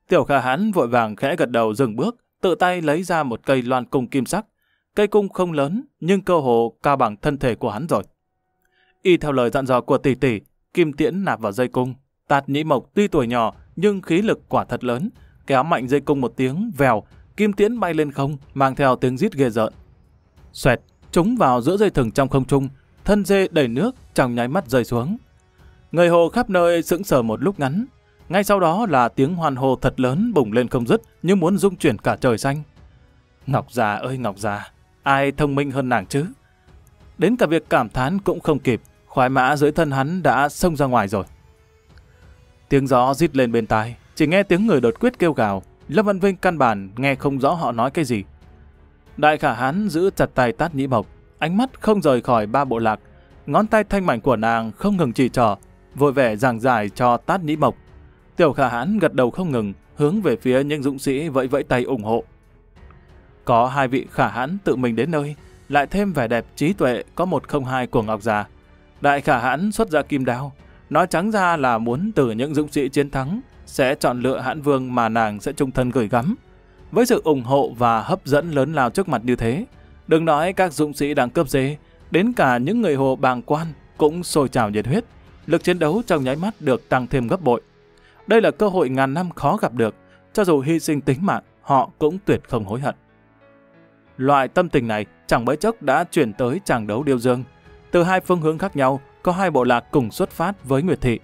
Tiểu khả hãn vội vàng khẽ gật đầu dừng bước, tự tay lấy ra một cây loan cung kim sắc. Cây cung không lớn, nhưng cơ hồ cao bằng thân thể của hắn rồi. Y theo lời dặn dò của tỷ tỷ, kim tiễn nạp vào dây cung. Tát Nhĩ Mộc tuy tuổi nhỏ nhưng khí lực quả thật lớn, kéo mạnh dây cung một tiếng vèo, kim tiễn bay lên không, mang theo tiếng rít ghê rợn. Xoẹt, trúng vào giữa dây thừng trong không trung, thân dê đầy nước trong nháy mắt rơi xuống. Người hồ khắp nơi sững sờ một lúc ngắn, ngay sau đó là tiếng hoan hô thật lớn bùng lên không dứt như muốn rung chuyển cả trời xanh. Ngọc Già ơi Ngọc Già, ai thông minh hơn nàng chứ? Đến cả việc cảm thán cũng không kịp, khoái mã dưới thân hắn đã xông ra ngoài rồi. Tiếng gió rít lên bên tai, chỉ nghe tiếng người đột quyết kêu gào, Lâm Văn Vinh căn bản nghe không rõ họ nói cái gì. Đại khả hán giữ chặt tay Tát Nhĩ Mộc, ánh mắt không rời khỏi ba bộ lạc, ngón tay thanh mảnh của nàng không ngừng chỉ trỏ, vội vẻ giảng giải cho Tát Nhĩ Mộc. Tiểu khả hãn gật đầu không ngừng, hướng về phía những dũng sĩ vẫy vẫy tay ủng hộ. Có hai vị khả hãn tự mình đến nơi, lại thêm vẻ đẹp trí tuệ có một không hai của Ngọc Già. Đại khả hãn xuất ra kim đao, nói trắng ra là muốn từ những dũng sĩ chiến thắng sẽ chọn lựa hãn vương mà nàng sẽ trung thân gửi gắm. Với sự ủng hộ và hấp dẫn lớn lao trước mặt như thế, đừng nói các dũng sĩ đang cướp dê, đến cả những người hồ bàng quan cũng sôi trào nhiệt huyết, lực chiến đấu trong nháy mắt được tăng thêm gấp bội. Đây là cơ hội ngàn năm khó gặp được, cho dù hy sinh tính mạng, họ cũng tuyệt không hối hận. Loại tâm tình này chẳng bấy chốc đã chuyển tới tràng đấu Điêu Dương. Từ hai phương hướng khác nhau, có hai bộ lạc cùng xuất phát với Nguyệt Thị.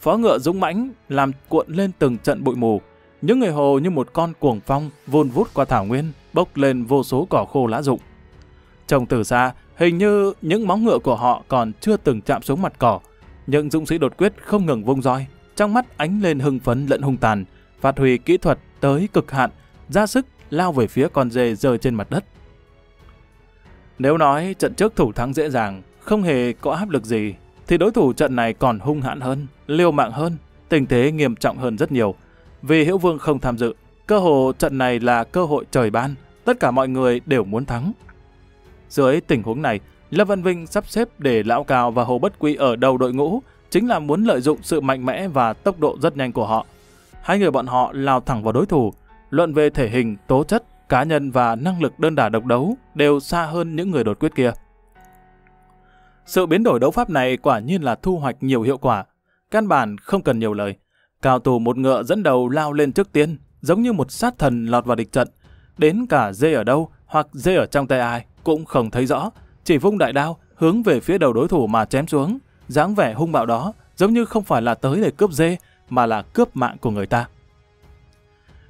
Phó ngựa dũng mãnh làm cuộn lên từng trận bụi mù. Những người hồ như một con cuồng phong vun vút qua thảo nguyên, bốc lên vô số cỏ khô lá rụng. Trông từ xa, hình như những móng ngựa của họ còn chưa từng chạm xuống mặt cỏ. Những dũng sĩ đột quyết không ngừng vung roi, trong mắt ánh lên hưng phấn lẫn hung tàn, phát huy kỹ thuật tới cực hạn, ra sức lao về phía con dê rơi trên mặt đất. Nếu nói trận trước thủ thắng dễ dàng, không hề có áp lực gì, thì đối thủ trận này còn hung hãn hơn, liều mạng hơn, tình thế nghiêm trọng hơn rất nhiều. Vì Hữu Vương không tham dự, cơ hội trận này là cơ hội trời ban, tất cả mọi người đều muốn thắng. Dưới tình huống này, Lâm Văn Vinh sắp xếp để Lão Cao và Hồ Bất Quy ở đầu đội ngũ chính là muốn lợi dụng sự mạnh mẽ và tốc độ rất nhanh của họ. Hai người bọn họ lao thẳng vào đối thủ, luận về thể hình, tố chất, cá nhân và năng lực đơn đả độc đấu đều xa hơn những người đột quyết kia. Sự biến đổi đấu pháp này quả nhiên là thu hoạch nhiều hiệu quả, căn bản không cần nhiều lời. Cao Tú một ngựa dẫn đầu lao lên trước tiên, giống như một sát thần lọt vào địch trận, đến cả dê ở đâu hoặc dê ở trong tay ai cũng không thấy rõ, chỉ vung đại đao hướng về phía đầu đối thủ mà chém xuống. Dáng vẻ hung bạo đó giống như không phải là tới để cướp dê mà là cướp mạng của người ta.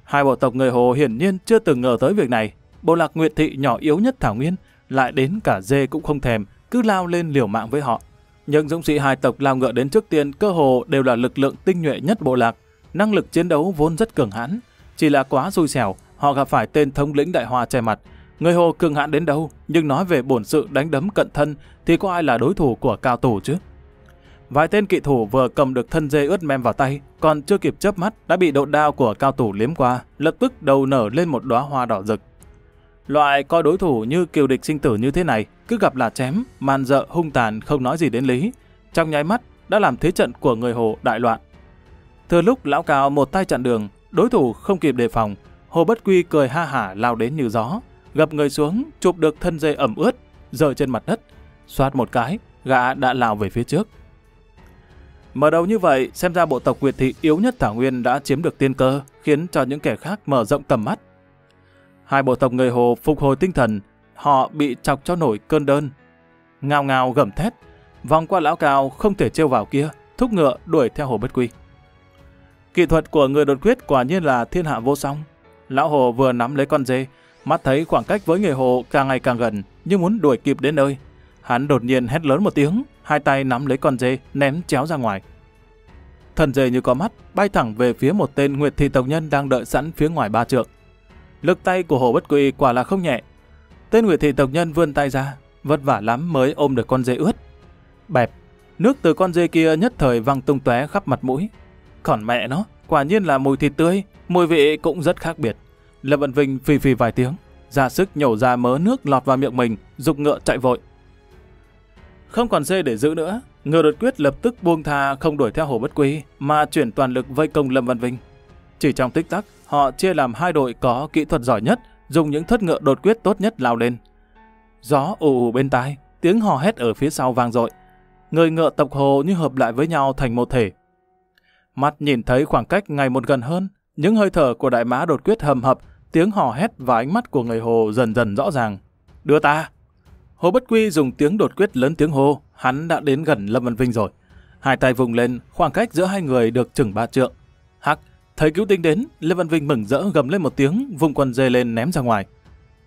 Hai bộ tộc người Hồ hiển nhiên chưa từng ngờ tới việc này. Bộ lạc Nguyệt Thị nhỏ yếu nhất thảo nguyên lại đến cả dê cũng không thèm, cứ lao lên liều mạng với họ. Nhưng dũng sĩ hai tộc lao ngựa đến trước tiên cơ hồ đều là lực lượng tinh nhuệ nhất bộ lạc, năng lực chiến đấu vốn rất cường hãn, chỉ là quá xui xẻo họ gặp phải tên thống lĩnh Đại Hoa che mặt. Người Hồ cường hãn đến đâu, nhưng nói về bổn sự đánh đấm cận thân thì có ai là đối thủ của Cao Tú chứ? Vài tên kỵ thủ vừa cầm được thân dê ướt mem vào tay, còn chưa kịp chớp mắt đã bị độ đao của Cao Tú liếm qua, lập tức đầu nở lên một đóa hoa đỏ rực. Loại coi đối thủ như kiều địch sinh tử như thế này, cứ gặp là chém, man dợ hung tàn không nói gì đến lý, trong nháy mắt đã làm thế trận của người Hồ đại loạn. Thừa lúc Lão Cao một tay chặn đường, đối thủ không kịp đề phòng, Hồ Bất Quy cười ha hả lao đến như gió, gập người xuống chụp được thân dê ẩm ướt rơi trên mặt đất, xoát một cái, gã đã lao về phía trước. Mở đầu như vậy, xem ra bộ tộc Nguyệt Thị yếu nhất thảo nguyên đã chiếm được tiên cơ, khiến cho những kẻ khác mở rộng tầm mắt. Hai bộ tộc người Hồ phục hồi tinh thần, họ bị chọc cho nổi cơn đơn, ngao ngao gầm thét, vòng qua Lão Cao không thể trêu vào kia, thúc ngựa đuổi theo Hồ Bất Quy. Kỹ thuật của người đột quyết quả nhiên là thiên hạ vô song. Lão Hồ vừa nắm lấy con dê, mắt thấy khoảng cách với người Hồ càng ngày càng gần, nhưng muốn đuổi kịp đến nơi, hắn đột nhiên hét lớn một tiếng, hai tay nắm lấy con dê ném chéo ra ngoài. Thân dê như có mắt bay thẳng về phía một tên Nguyệt Thị tộc nhân đang đợi sẵn phía ngoài ba trượng. Lực tay của Hồ Bất Quy quả là không nhẹ. Tên Nguyệt Thị tộc nhân vươn tay ra, vất vả lắm mới ôm được con dê ướt. Bẹp, nước từ con dê kia nhất thời văng tung tóe khắp mặt mũi. Còn mẹ nó, quả nhiên là mùi thịt tươi, mùi vị cũng rất khác biệt. Lâm Văn Vinh phì phì vài tiếng, ra sức nhổ ra mớ nước lọt vào miệng mình, giục ngựa chạy vội. Không còn dê để giữ nữa, người đột quyết lập tức buông tha, không đuổi theo Hồ Bất Quy mà chuyển toàn lực vây công Lâm Văn Vinh. Chỉ trong tích tắc, họ chia làm hai đội có kỹ thuật giỏi nhất, dùng những thất ngựa đột quyết tốt nhất lao lên. Gió ù ù bên tai, tiếng hò hét ở phía sau vang dội. Người ngựa tộc Hồ như hợp lại với nhau thành một thể. Mắt nhìn thấy khoảng cách ngày một gần hơn, những hơi thở của đại mã đột quyết hầm hập, tiếng hò hét và ánh mắt của người Hồ dần dần rõ ràng. Đưa ta! Hồ Bất Quy dùng tiếng đột quyết lớn tiếng hô, hắn đã đến gần Lâm Văn Vinh rồi. Hai tay vùng lên, khoảng cách giữa hai người được chừng ba trượng. Hắc, thấy cứu tinh đến, Lâm Văn Vinh mừng rỡ gầm lên một tiếng, vùng con dê lên ném ra ngoài.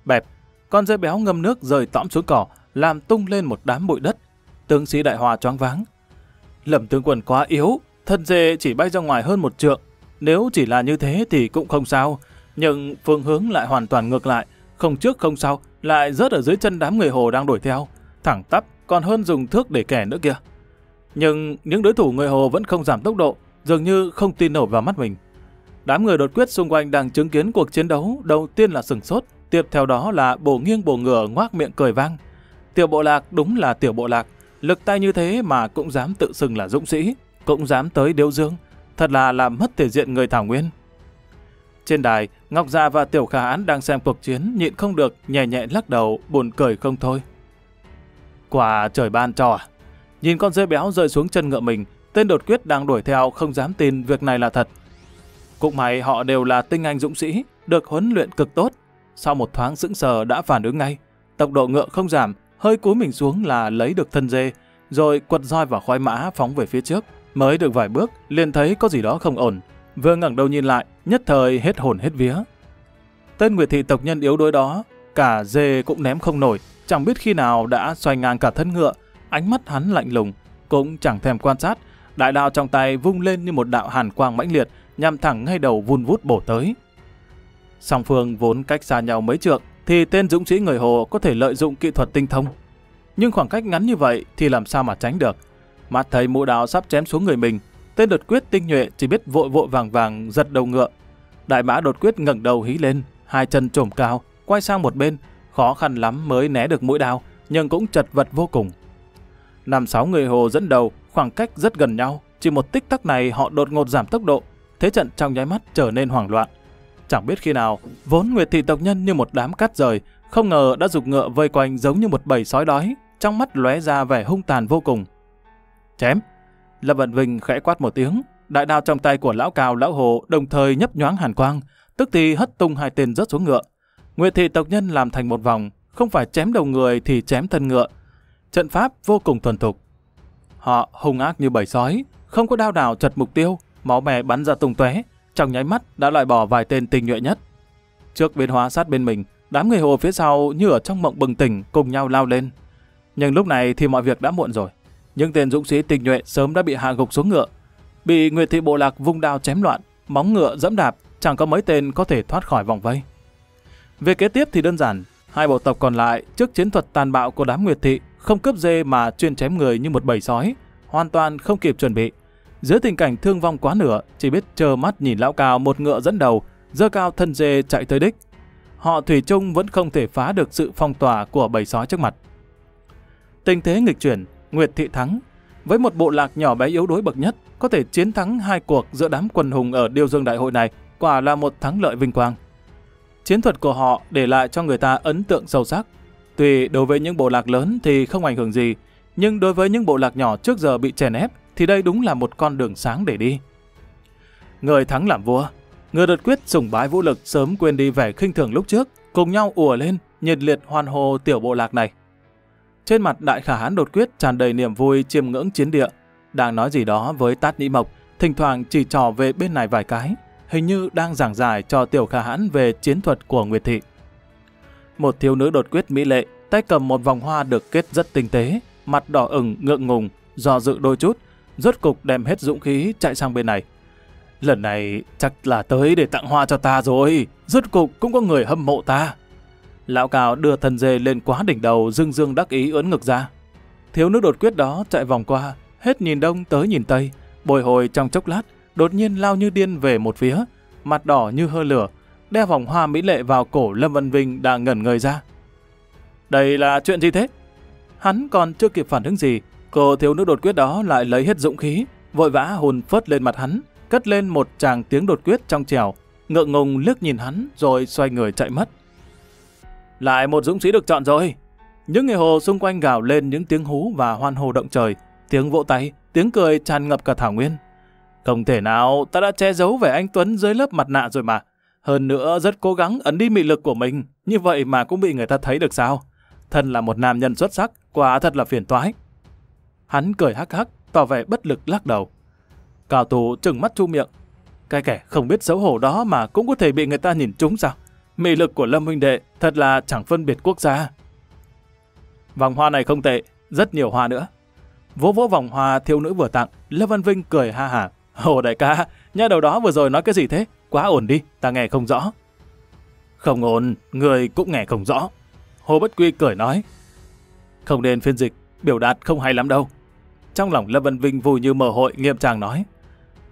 Bẹp, con dê béo ngâm nước rơi tõm xuống cỏ, làm tung lên một đám bụi đất. Tướng sĩ Đại Hòa choáng váng. Lâm tướng quân quá yếu, thân dê chỉ bay ra ngoài hơn một trượng. Nếu chỉ là như thế thì cũng không sao, nhưng phương hướng lại hoàn toàn ngược lại, không trước không sau, lại rớt ở dưới chân đám người Hồ đang đuổi theo, thẳng tắp còn hơn dùng thước để kẻ nữa kìa. Nhưng những đối thủ người Hồ vẫn không giảm tốc độ, dường như không tin nổi vào mắt mình. Đám người đột quyết xung quanh đang chứng kiến cuộc chiến đấu, đầu tiên là sửng sốt, tiếp theo đó là bổ nghiêng bổ ngửa ngoác miệng cười vang. Tiểu bộ lạc đúng là tiểu bộ lạc, lực tay như thế mà cũng dám tự xưng là dũng sĩ, cũng dám tới Điêu Dương, thật là làm mất thể diện người thảo nguyên. Trên đài, Ngọc Già và Tiểu Khả Án đang xem cuộc chiến, nhịn không được, nhẹ nhẹ lắc đầu, buồn cười không thôi. Quả trời ban cho à? Nhìn con dê béo rơi xuống chân ngựa mình, tên đột quyết đang đuổi theo không dám tin việc này là thật. Cũng may họ đều là tinh anh dũng sĩ, được huấn luyện cực tốt. Sau một thoáng sững sờ đã phản ứng ngay, tốc độ ngựa không giảm, hơi cúi mình xuống là lấy được thân dê, rồi quật roi vào khoái mã phóng về phía trước. Mới được vài bước, liền thấy có gì đó không ổn. Vừa ngẩng đầu nhìn lại, nhất thời hết hồn hết vía. Tên Nguyệt Thị tộc nhân yếu đuối đó, cả dê cũng ném không nổi, chẳng biết khi nào đã xoay ngang cả thân ngựa. Ánh mắt hắn lạnh lùng, cũng chẳng thèm quan sát, đại đao trong tay vung lên như một đạo hàn quang mãnh liệt, nhằm thẳng ngay đầu vun vút bổ tới. Song phương vốn cách xa nhau mấy trượng, thì tên dũng sĩ người Hồ có thể lợi dụng kỹ thuật tinh thông, nhưng khoảng cách ngắn như vậy thì làm sao mà tránh được. Mắt thấy mũ đào sắp chém xuống người mình, tên đột quyết tinh nhuệ chỉ biết vội vội vàng vàng giật đầu ngựa. Đại mã đột quyết ngẩng đầu hí lên, hai chân chồm cao, quay sang một bên, khó khăn lắm mới né được mũi đao, nhưng cũng chật vật vô cùng. Năm sáu người Hồ dẫn đầu, khoảng cách rất gần nhau, chỉ một tích tắc này họ đột ngột giảm tốc độ, thế trận trong nháy mắt trở nên hoảng loạn. Chẳng biết khi nào, vốn Nguyệt Thị tộc nhân như một đám cát rời, không ngờ đã giục ngựa vây quanh giống như một bầy sói đói, trong mắt lóe ra vẻ hung tàn vô cùng. Chém! Lâm Văn Vinh khẽ quát một tiếng, đại đao trong tay của lão Cao lão Hồ đồng thời nhấp nhoáng hàn quang, tức thì hất tung hai tên rớt xuống ngựa. Nguyệt Thị tộc nhân làm thành một vòng, không phải chém đầu người thì chém thân ngựa. Trận pháp vô cùng thuần thục. Họ hung ác như bầy sói, không có đao nào chật mục tiêu, máu mè bắn ra tung tóe, trong nháy mắt đã loại bỏ vài tên tinh nhuệ nhất. Trước biến hóa sát bên mình, đám người Hồ phía sau như ở trong mộng bừng tỉnh cùng nhau lao lên. Nhưng lúc này thì mọi việc đã muộn rồi. Những tên dũng sĩ tinh nhuệ sớm đã bị hạ gục xuống ngựa, bị Nguyệt Thị bộ lạc vung đao chém loạn, móng ngựa dẫm đạp, chẳng có mấy tên có thể thoát khỏi vòng vây. Về kế tiếp thì đơn giản, hai bộ tộc còn lại trước chiến thuật tàn bạo của đám Nguyệt Thị không cướp dê mà chuyên chém người như một bầy sói, hoàn toàn không kịp chuẩn bị. Dưới tình cảnh thương vong quá nửa, chỉ biết trơ mắt nhìn lão Cao một ngựa dẫn đầu, giơ cao thân dê chạy tới đích. Họ thủy chung vẫn không thể phá được sự phong tỏa của bầy sói trước mặt. Tình thế nghịch chuyển, Nguyệt Thị thắng. Với một bộ lạc nhỏ bé yếu đuối bậc nhất, có thể chiến thắng hai cuộc giữa đám quần hùng ở Điêu Dương đại hội này, quả là một thắng lợi vinh quang. Chiến thuật của họ để lại cho người ta ấn tượng sâu sắc. Tuy đối với những bộ lạc lớn thì không ảnh hưởng gì, nhưng đối với những bộ lạc nhỏ trước giờ bị chèn ép thì đây đúng là một con đường sáng để đi. Người thắng làm vua, người đột quyết sùng bái vũ lực sớm quên đi vẻ khinh thường lúc trước, cùng nhau ùa lên nhiệt liệt hoan hô tiểu bộ lạc này. Trên mặt đại khả hãn đột quyết tràn đầy niềm vui chiêm ngưỡng chiến địa, đang nói gì đó với Tát Nhĩ Mộc, thỉnh thoảng chỉ trò về bên này vài cái, hình như đang giảng giải cho tiểu khả hãn về chiến thuật của Nguyệt Thị. Một thiếu nữ đột quyết mỹ lệ, tay cầm một vòng hoa được kết rất tinh tế, mặt đỏ ửng ngượng ngùng, do dự đôi chút, rốt cục đem hết dũng khí chạy sang bên này. Lần này chắc là tới để tặng hoa cho ta rồi, rốt cục cũng có người hâm mộ ta. Lão Cao đưa thân dê lên quá đỉnh đầu, dương dương đắc ý ưỡn ngực ra. Thiếu nữ đột quyết đó chạy vòng qua, hết nhìn đông tới nhìn tây, bồi hồi trong chốc lát, đột nhiên lao như điên về một phía, mặt đỏ như hơ lửa, đeo vòng hoa mỹ lệ vào cổ Lâm Văn Vinh đang ngẩn người ra. Đây là chuyện gì thế? Hắn còn chưa kịp phản ứng gì, cô thiếu nữ đột quyết đó lại lấy hết dũng khí, vội vã hồn phớt lên mặt hắn, cất lên một tràng tiếng đột quyết trong trẻo, ngượng ngùng liếc nhìn hắn rồi xoay người chạy mất. Lại một dũng sĩ được chọn rồi. Những người Hồ xung quanh gào lên những tiếng hú và hoan hô động trời, tiếng vỗ tay, tiếng cười tràn ngập cả thảo nguyên. Không thể nào, ta đã che giấu vẻ anh tuấn dưới lớp mặt nạ rồi mà. Hơn nữa rất cố gắng ẩn đi mị lực của mình, như vậy mà cũng bị người ta thấy được sao? Thân là một nam nhân xuất sắc, quả thật là phiền toái. Hắn cười hắc hắc, tỏ vẻ bất lực lắc đầu. Cao Tú trừng mắt chu miệng. Cái kẻ không biết xấu hổ đó mà cũng có thể bị người ta nhìn trúng sao? Mị lực của Lâm huynh đệ thật là chẳng phân biệt quốc gia. Vòng hoa này không tệ, rất nhiều hoa nữa. Vỗ vỗ vòng hoa thiếu nữ vừa tặng, Lâm Văn Vinh cười ha hả. Hồ đại ca, nhà đầu đó vừa rồi nói cái gì thế? Quá ổn đi, ta nghe không rõ. Không ổn, người cũng nghe không rõ. Hồ Bất Quy cười nói. Không nên phiên dịch, biểu đạt không hay lắm đâu. Trong lòng Lâm Văn Vinh vui như mở hội, nghiêm trang nói.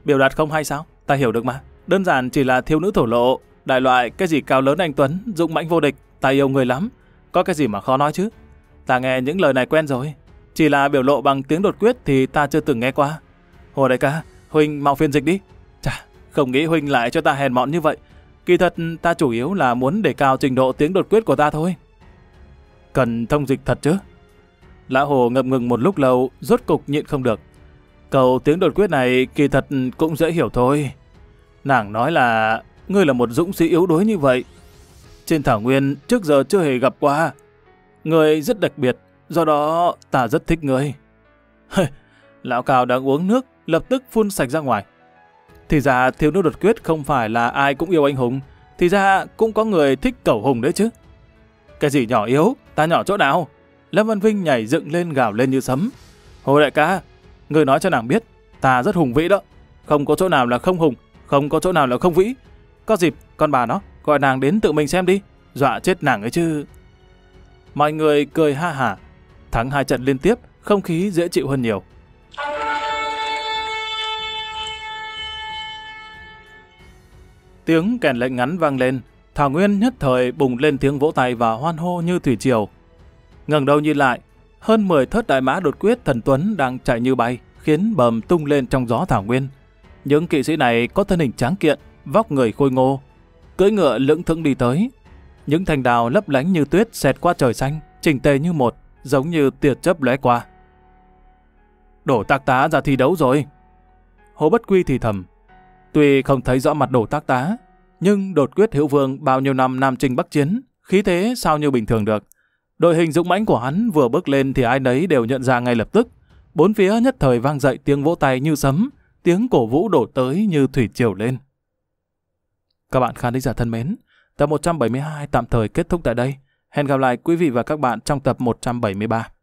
Biểu đạt không hay sao? Ta hiểu được mà. Đơn giản chỉ là thiếu nữ thổ lộ, đại loại cái gì cao lớn anh tuấn, dũng mãnh vô địch, ta yêu người lắm. Có cái gì mà khó nói chứ? Ta nghe những lời này quen rồi. Chỉ là biểu lộ bằng tiếng đột quyết thì ta chưa từng nghe qua. Hồ đại ca, huynh mau phiên dịch đi. Chà, không nghĩ huynh lại cho ta hèn mọn như vậy. Kỳ thật ta chủ yếu là muốn để cao trình độ tiếng đột quyết của ta thôi. Cần thông dịch thật chứ? Lão Hồ ngập ngừng một lúc lâu, rốt cục nhịn không được. Cầu tiếng đột quyết này kỳ thật cũng dễ hiểu thôi. Nàng nói là ngươi là một dũng sĩ yếu đuối như vậy, trên thảo nguyên trước giờ chưa hề gặp qua. Ngươi rất đặc biệt, do đó ta rất thích ngươi. Lão Cao đang uống nước, lập tức phun sạch ra ngoài. Thì ra thiếu nữ đột quyết không phải là ai cũng yêu anh hùng, thì ra cũng có người thích cẩu hùng đấy chứ. Cái gì nhỏ yếu, ta nhỏ chỗ nào? Lâm Văn Vinh nhảy dựng lên gào lên như sấm. Hồ đại ca, người nói cho nàng biết, ta rất hùng vĩ đó. Không có chỗ nào là không hùng, không có chỗ nào là không vĩ. Có dịp, con bà nó, gọi nàng đến tự mình xem đi, dọa chết nàng ấy chứ. Mọi người cười ha hả. Thắng hai trận liên tiếp, không khí dễ chịu hơn nhiều. Tiếng kèn lệnh ngắn vang lên, thảo nguyên nhất thời bùng lên tiếng vỗ tay và hoan hô như thủy triều. Ngẩng đầu nhìn lại, hơn mười thớt đại mã đột quyết thần tuấn đang chạy như bay, khiến bầm tung lên trong gió thảo nguyên. Những kỵ sĩ này có thân hình tráng kiện, vóc người khôi ngô, cưỡi ngựa lững thững đi tới. Những thành đào lấp lánh như tuyết xẹt qua trời xanh, chỉnh tề như một, giống như tia chớp lóe qua. Đồ Tác Tá ra thi đấu rồi, Hồ Bất Quy thì thầm. Tuy không thấy rõ mặt Đồ Tác Tá, nhưng đột quyết Hữu Vương bao nhiêu năm nam chinh bắc chiến, khí thế sao như bình thường được. Đội hình dũng mãnh của hắn vừa bước lên thì ai nấy đều nhận ra ngay lập tức. Bốn phía nhất thời vang dậy tiếng vỗ tay như sấm, tiếng cổ vũ đổ tới như thủy triều lên. Các bạn khán giả thân mến, tập một trăm bảy mươi hai tạm thời kết thúc tại đây. Hẹn gặp lại quý vị và các bạn trong tập một trăm bảy mươi ba.